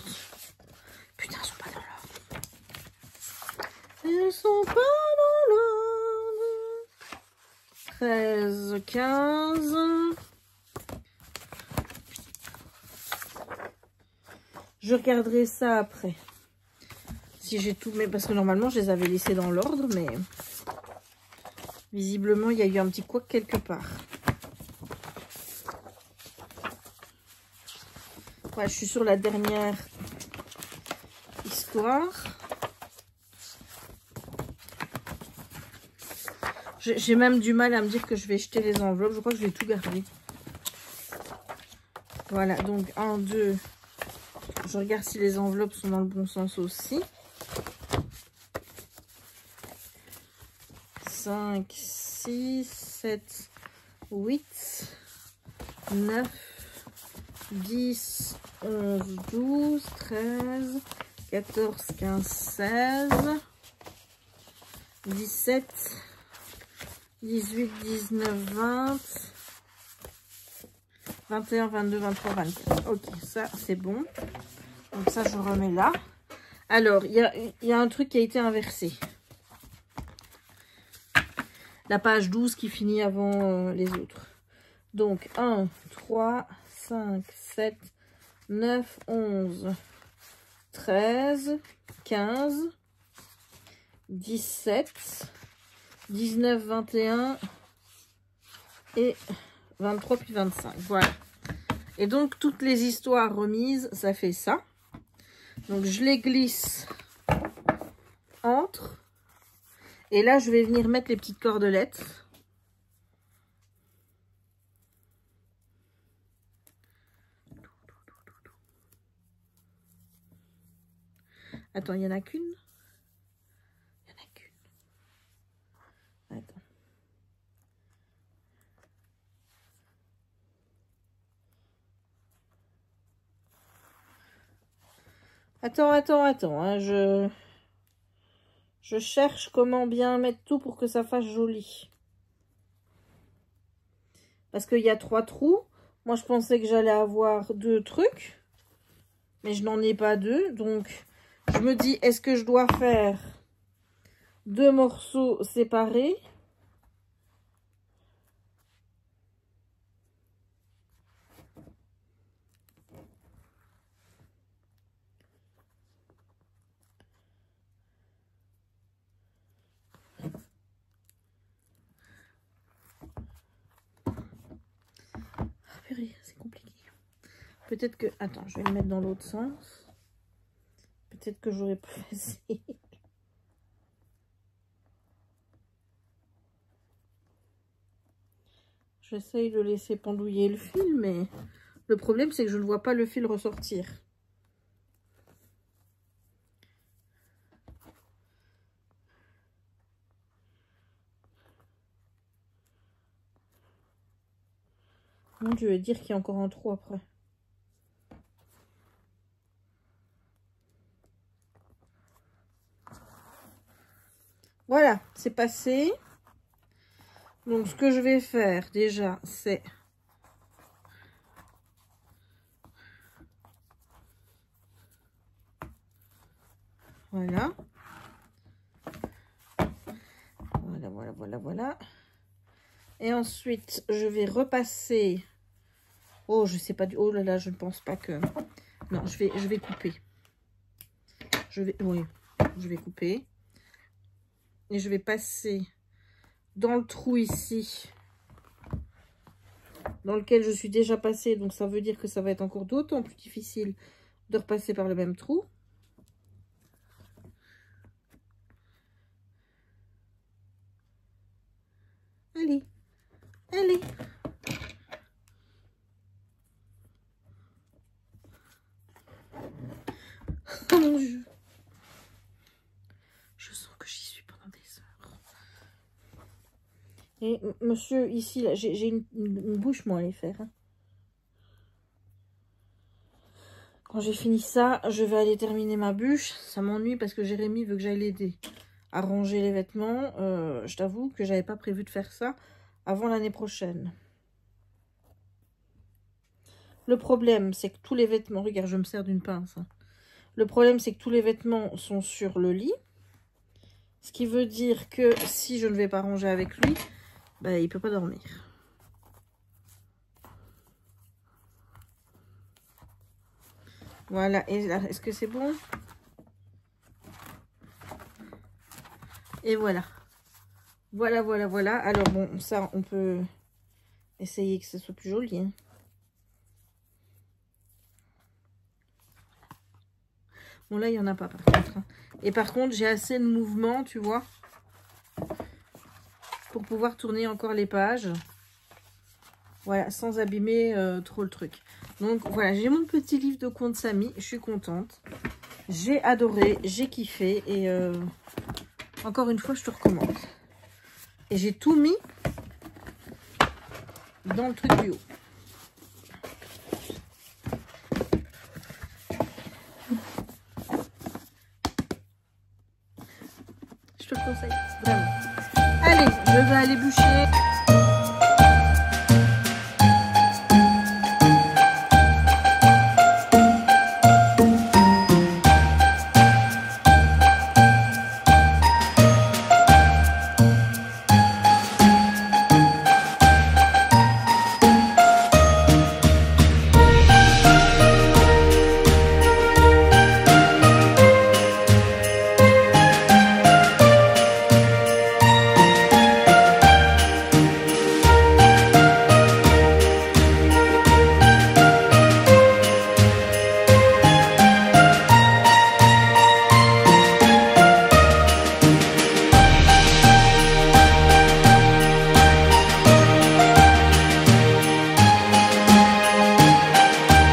Putain, elles sont pas dans l'ordre. Elles sont pas dans l'ordre. 13, 15. Je regarderai ça après. Si j'ai tout... Mais parce que normalement, je les avais laissés dans l'ordre, mais... Visiblement, il y a eu un petit couac quelque part. Ouais, je suis sur la dernière histoire. J'ai même du mal à me dire que je vais jeter les enveloppes. Je crois que je vais tout garder. Voilà, donc 1, 2. Je regarde si les enveloppes sont dans le bon sens aussi. 5, 6, 7, 8, 9, 10... 11, 12, 13, 14, 15, 16, 17, 18, 19, 20, 21, 22, 23, 24. Ok, ça c'est bon. Donc ça je remets là. Alors, il y a un truc qui a été inversé. La page 12 qui finit avant les autres. Donc 1, 3, 5, 7, 9, 11, 13, 15, 17, 19, 21 et 23 puis 25. Voilà. Et donc, toutes les histoires remises, ça fait ça. Donc, je les glisse entre. Et là, je vais venir mettre les petites cordelettes. Attends, il n'y en a qu'une. Il n'y en a qu'une. Attends. Attends. Hein, je cherche comment bien mettre tout pour que ça fasse joli. Parce qu'il y a 3 trous. Moi, je pensais que j'allais avoir 2 trucs. Mais je n'en ai pas 2. Donc... Je me dis, est-ce que je dois faire 2 morceaux séparés? Ah purée, c'est compliqué. Peut-être que... Attends, je vais le mettre dans l'autre sens. Peut-être que j'aurais pu essayer. J'essaye de laisser pendouiller le fil, mais le problème, c'est que je ne vois pas le fil ressortir. Mon Dieu, je veux dire qu'il y a encore un trou après. Voilà, c'est passé. Donc, ce que je vais faire, déjà, c'est... Voilà. Voilà. Et ensuite, je vais repasser... Oh, je sais pas du... Oh là là, je ne pense pas que... Non, je vais couper. je vais couper. Et je vais passer dans le trou ici, dans lequel je suis déjà passée. Donc ça veut dire que ça va être encore d'autant plus difficile de repasser par le même trou. Allez, allez. Oh mon Dieu. Je sens que j'y suis pendant des heures. Et monsieur, ici, là, j'ai une bouche, moi, à les faire. Hein. Quand j'ai fini ça, je vais aller terminer ma bûche. Ça m'ennuie parce que Jérémy veut que j'aille l'aider à ranger les vêtements. Je t'avoue que j'avais pas prévu de faire ça avant l'année prochaine. Le problème, c'est que tous les vêtements... Regarde, je me sers d'une pince. Hein. Le problème, c'est que tous les vêtements sont sur le lit. Ce qui veut dire que si je ne vais pas ranger avec lui, bah, il ne peut pas dormir. Voilà. Et là, est-ce que c'est bon? Et voilà. Voilà, voilà, voilà. Alors bon, ça, on peut essayer que ce soit plus joli. Hein. Bon, là, il n'y en a pas, par contre. Et par contre, j'ai assez de mouvement, tu vois, pour pouvoir tourner encore les pages. Voilà, sans abîmer trop le truc. Donc, voilà, j'ai mon petit livre de contes Sami. Je suis contente. J'ai adoré, j'ai kiffé. Et encore une fois, je te recommande. Et j'ai tout mis dans le truc du haut. Je te conseille, vraiment. Allez, je vais aller bûcher.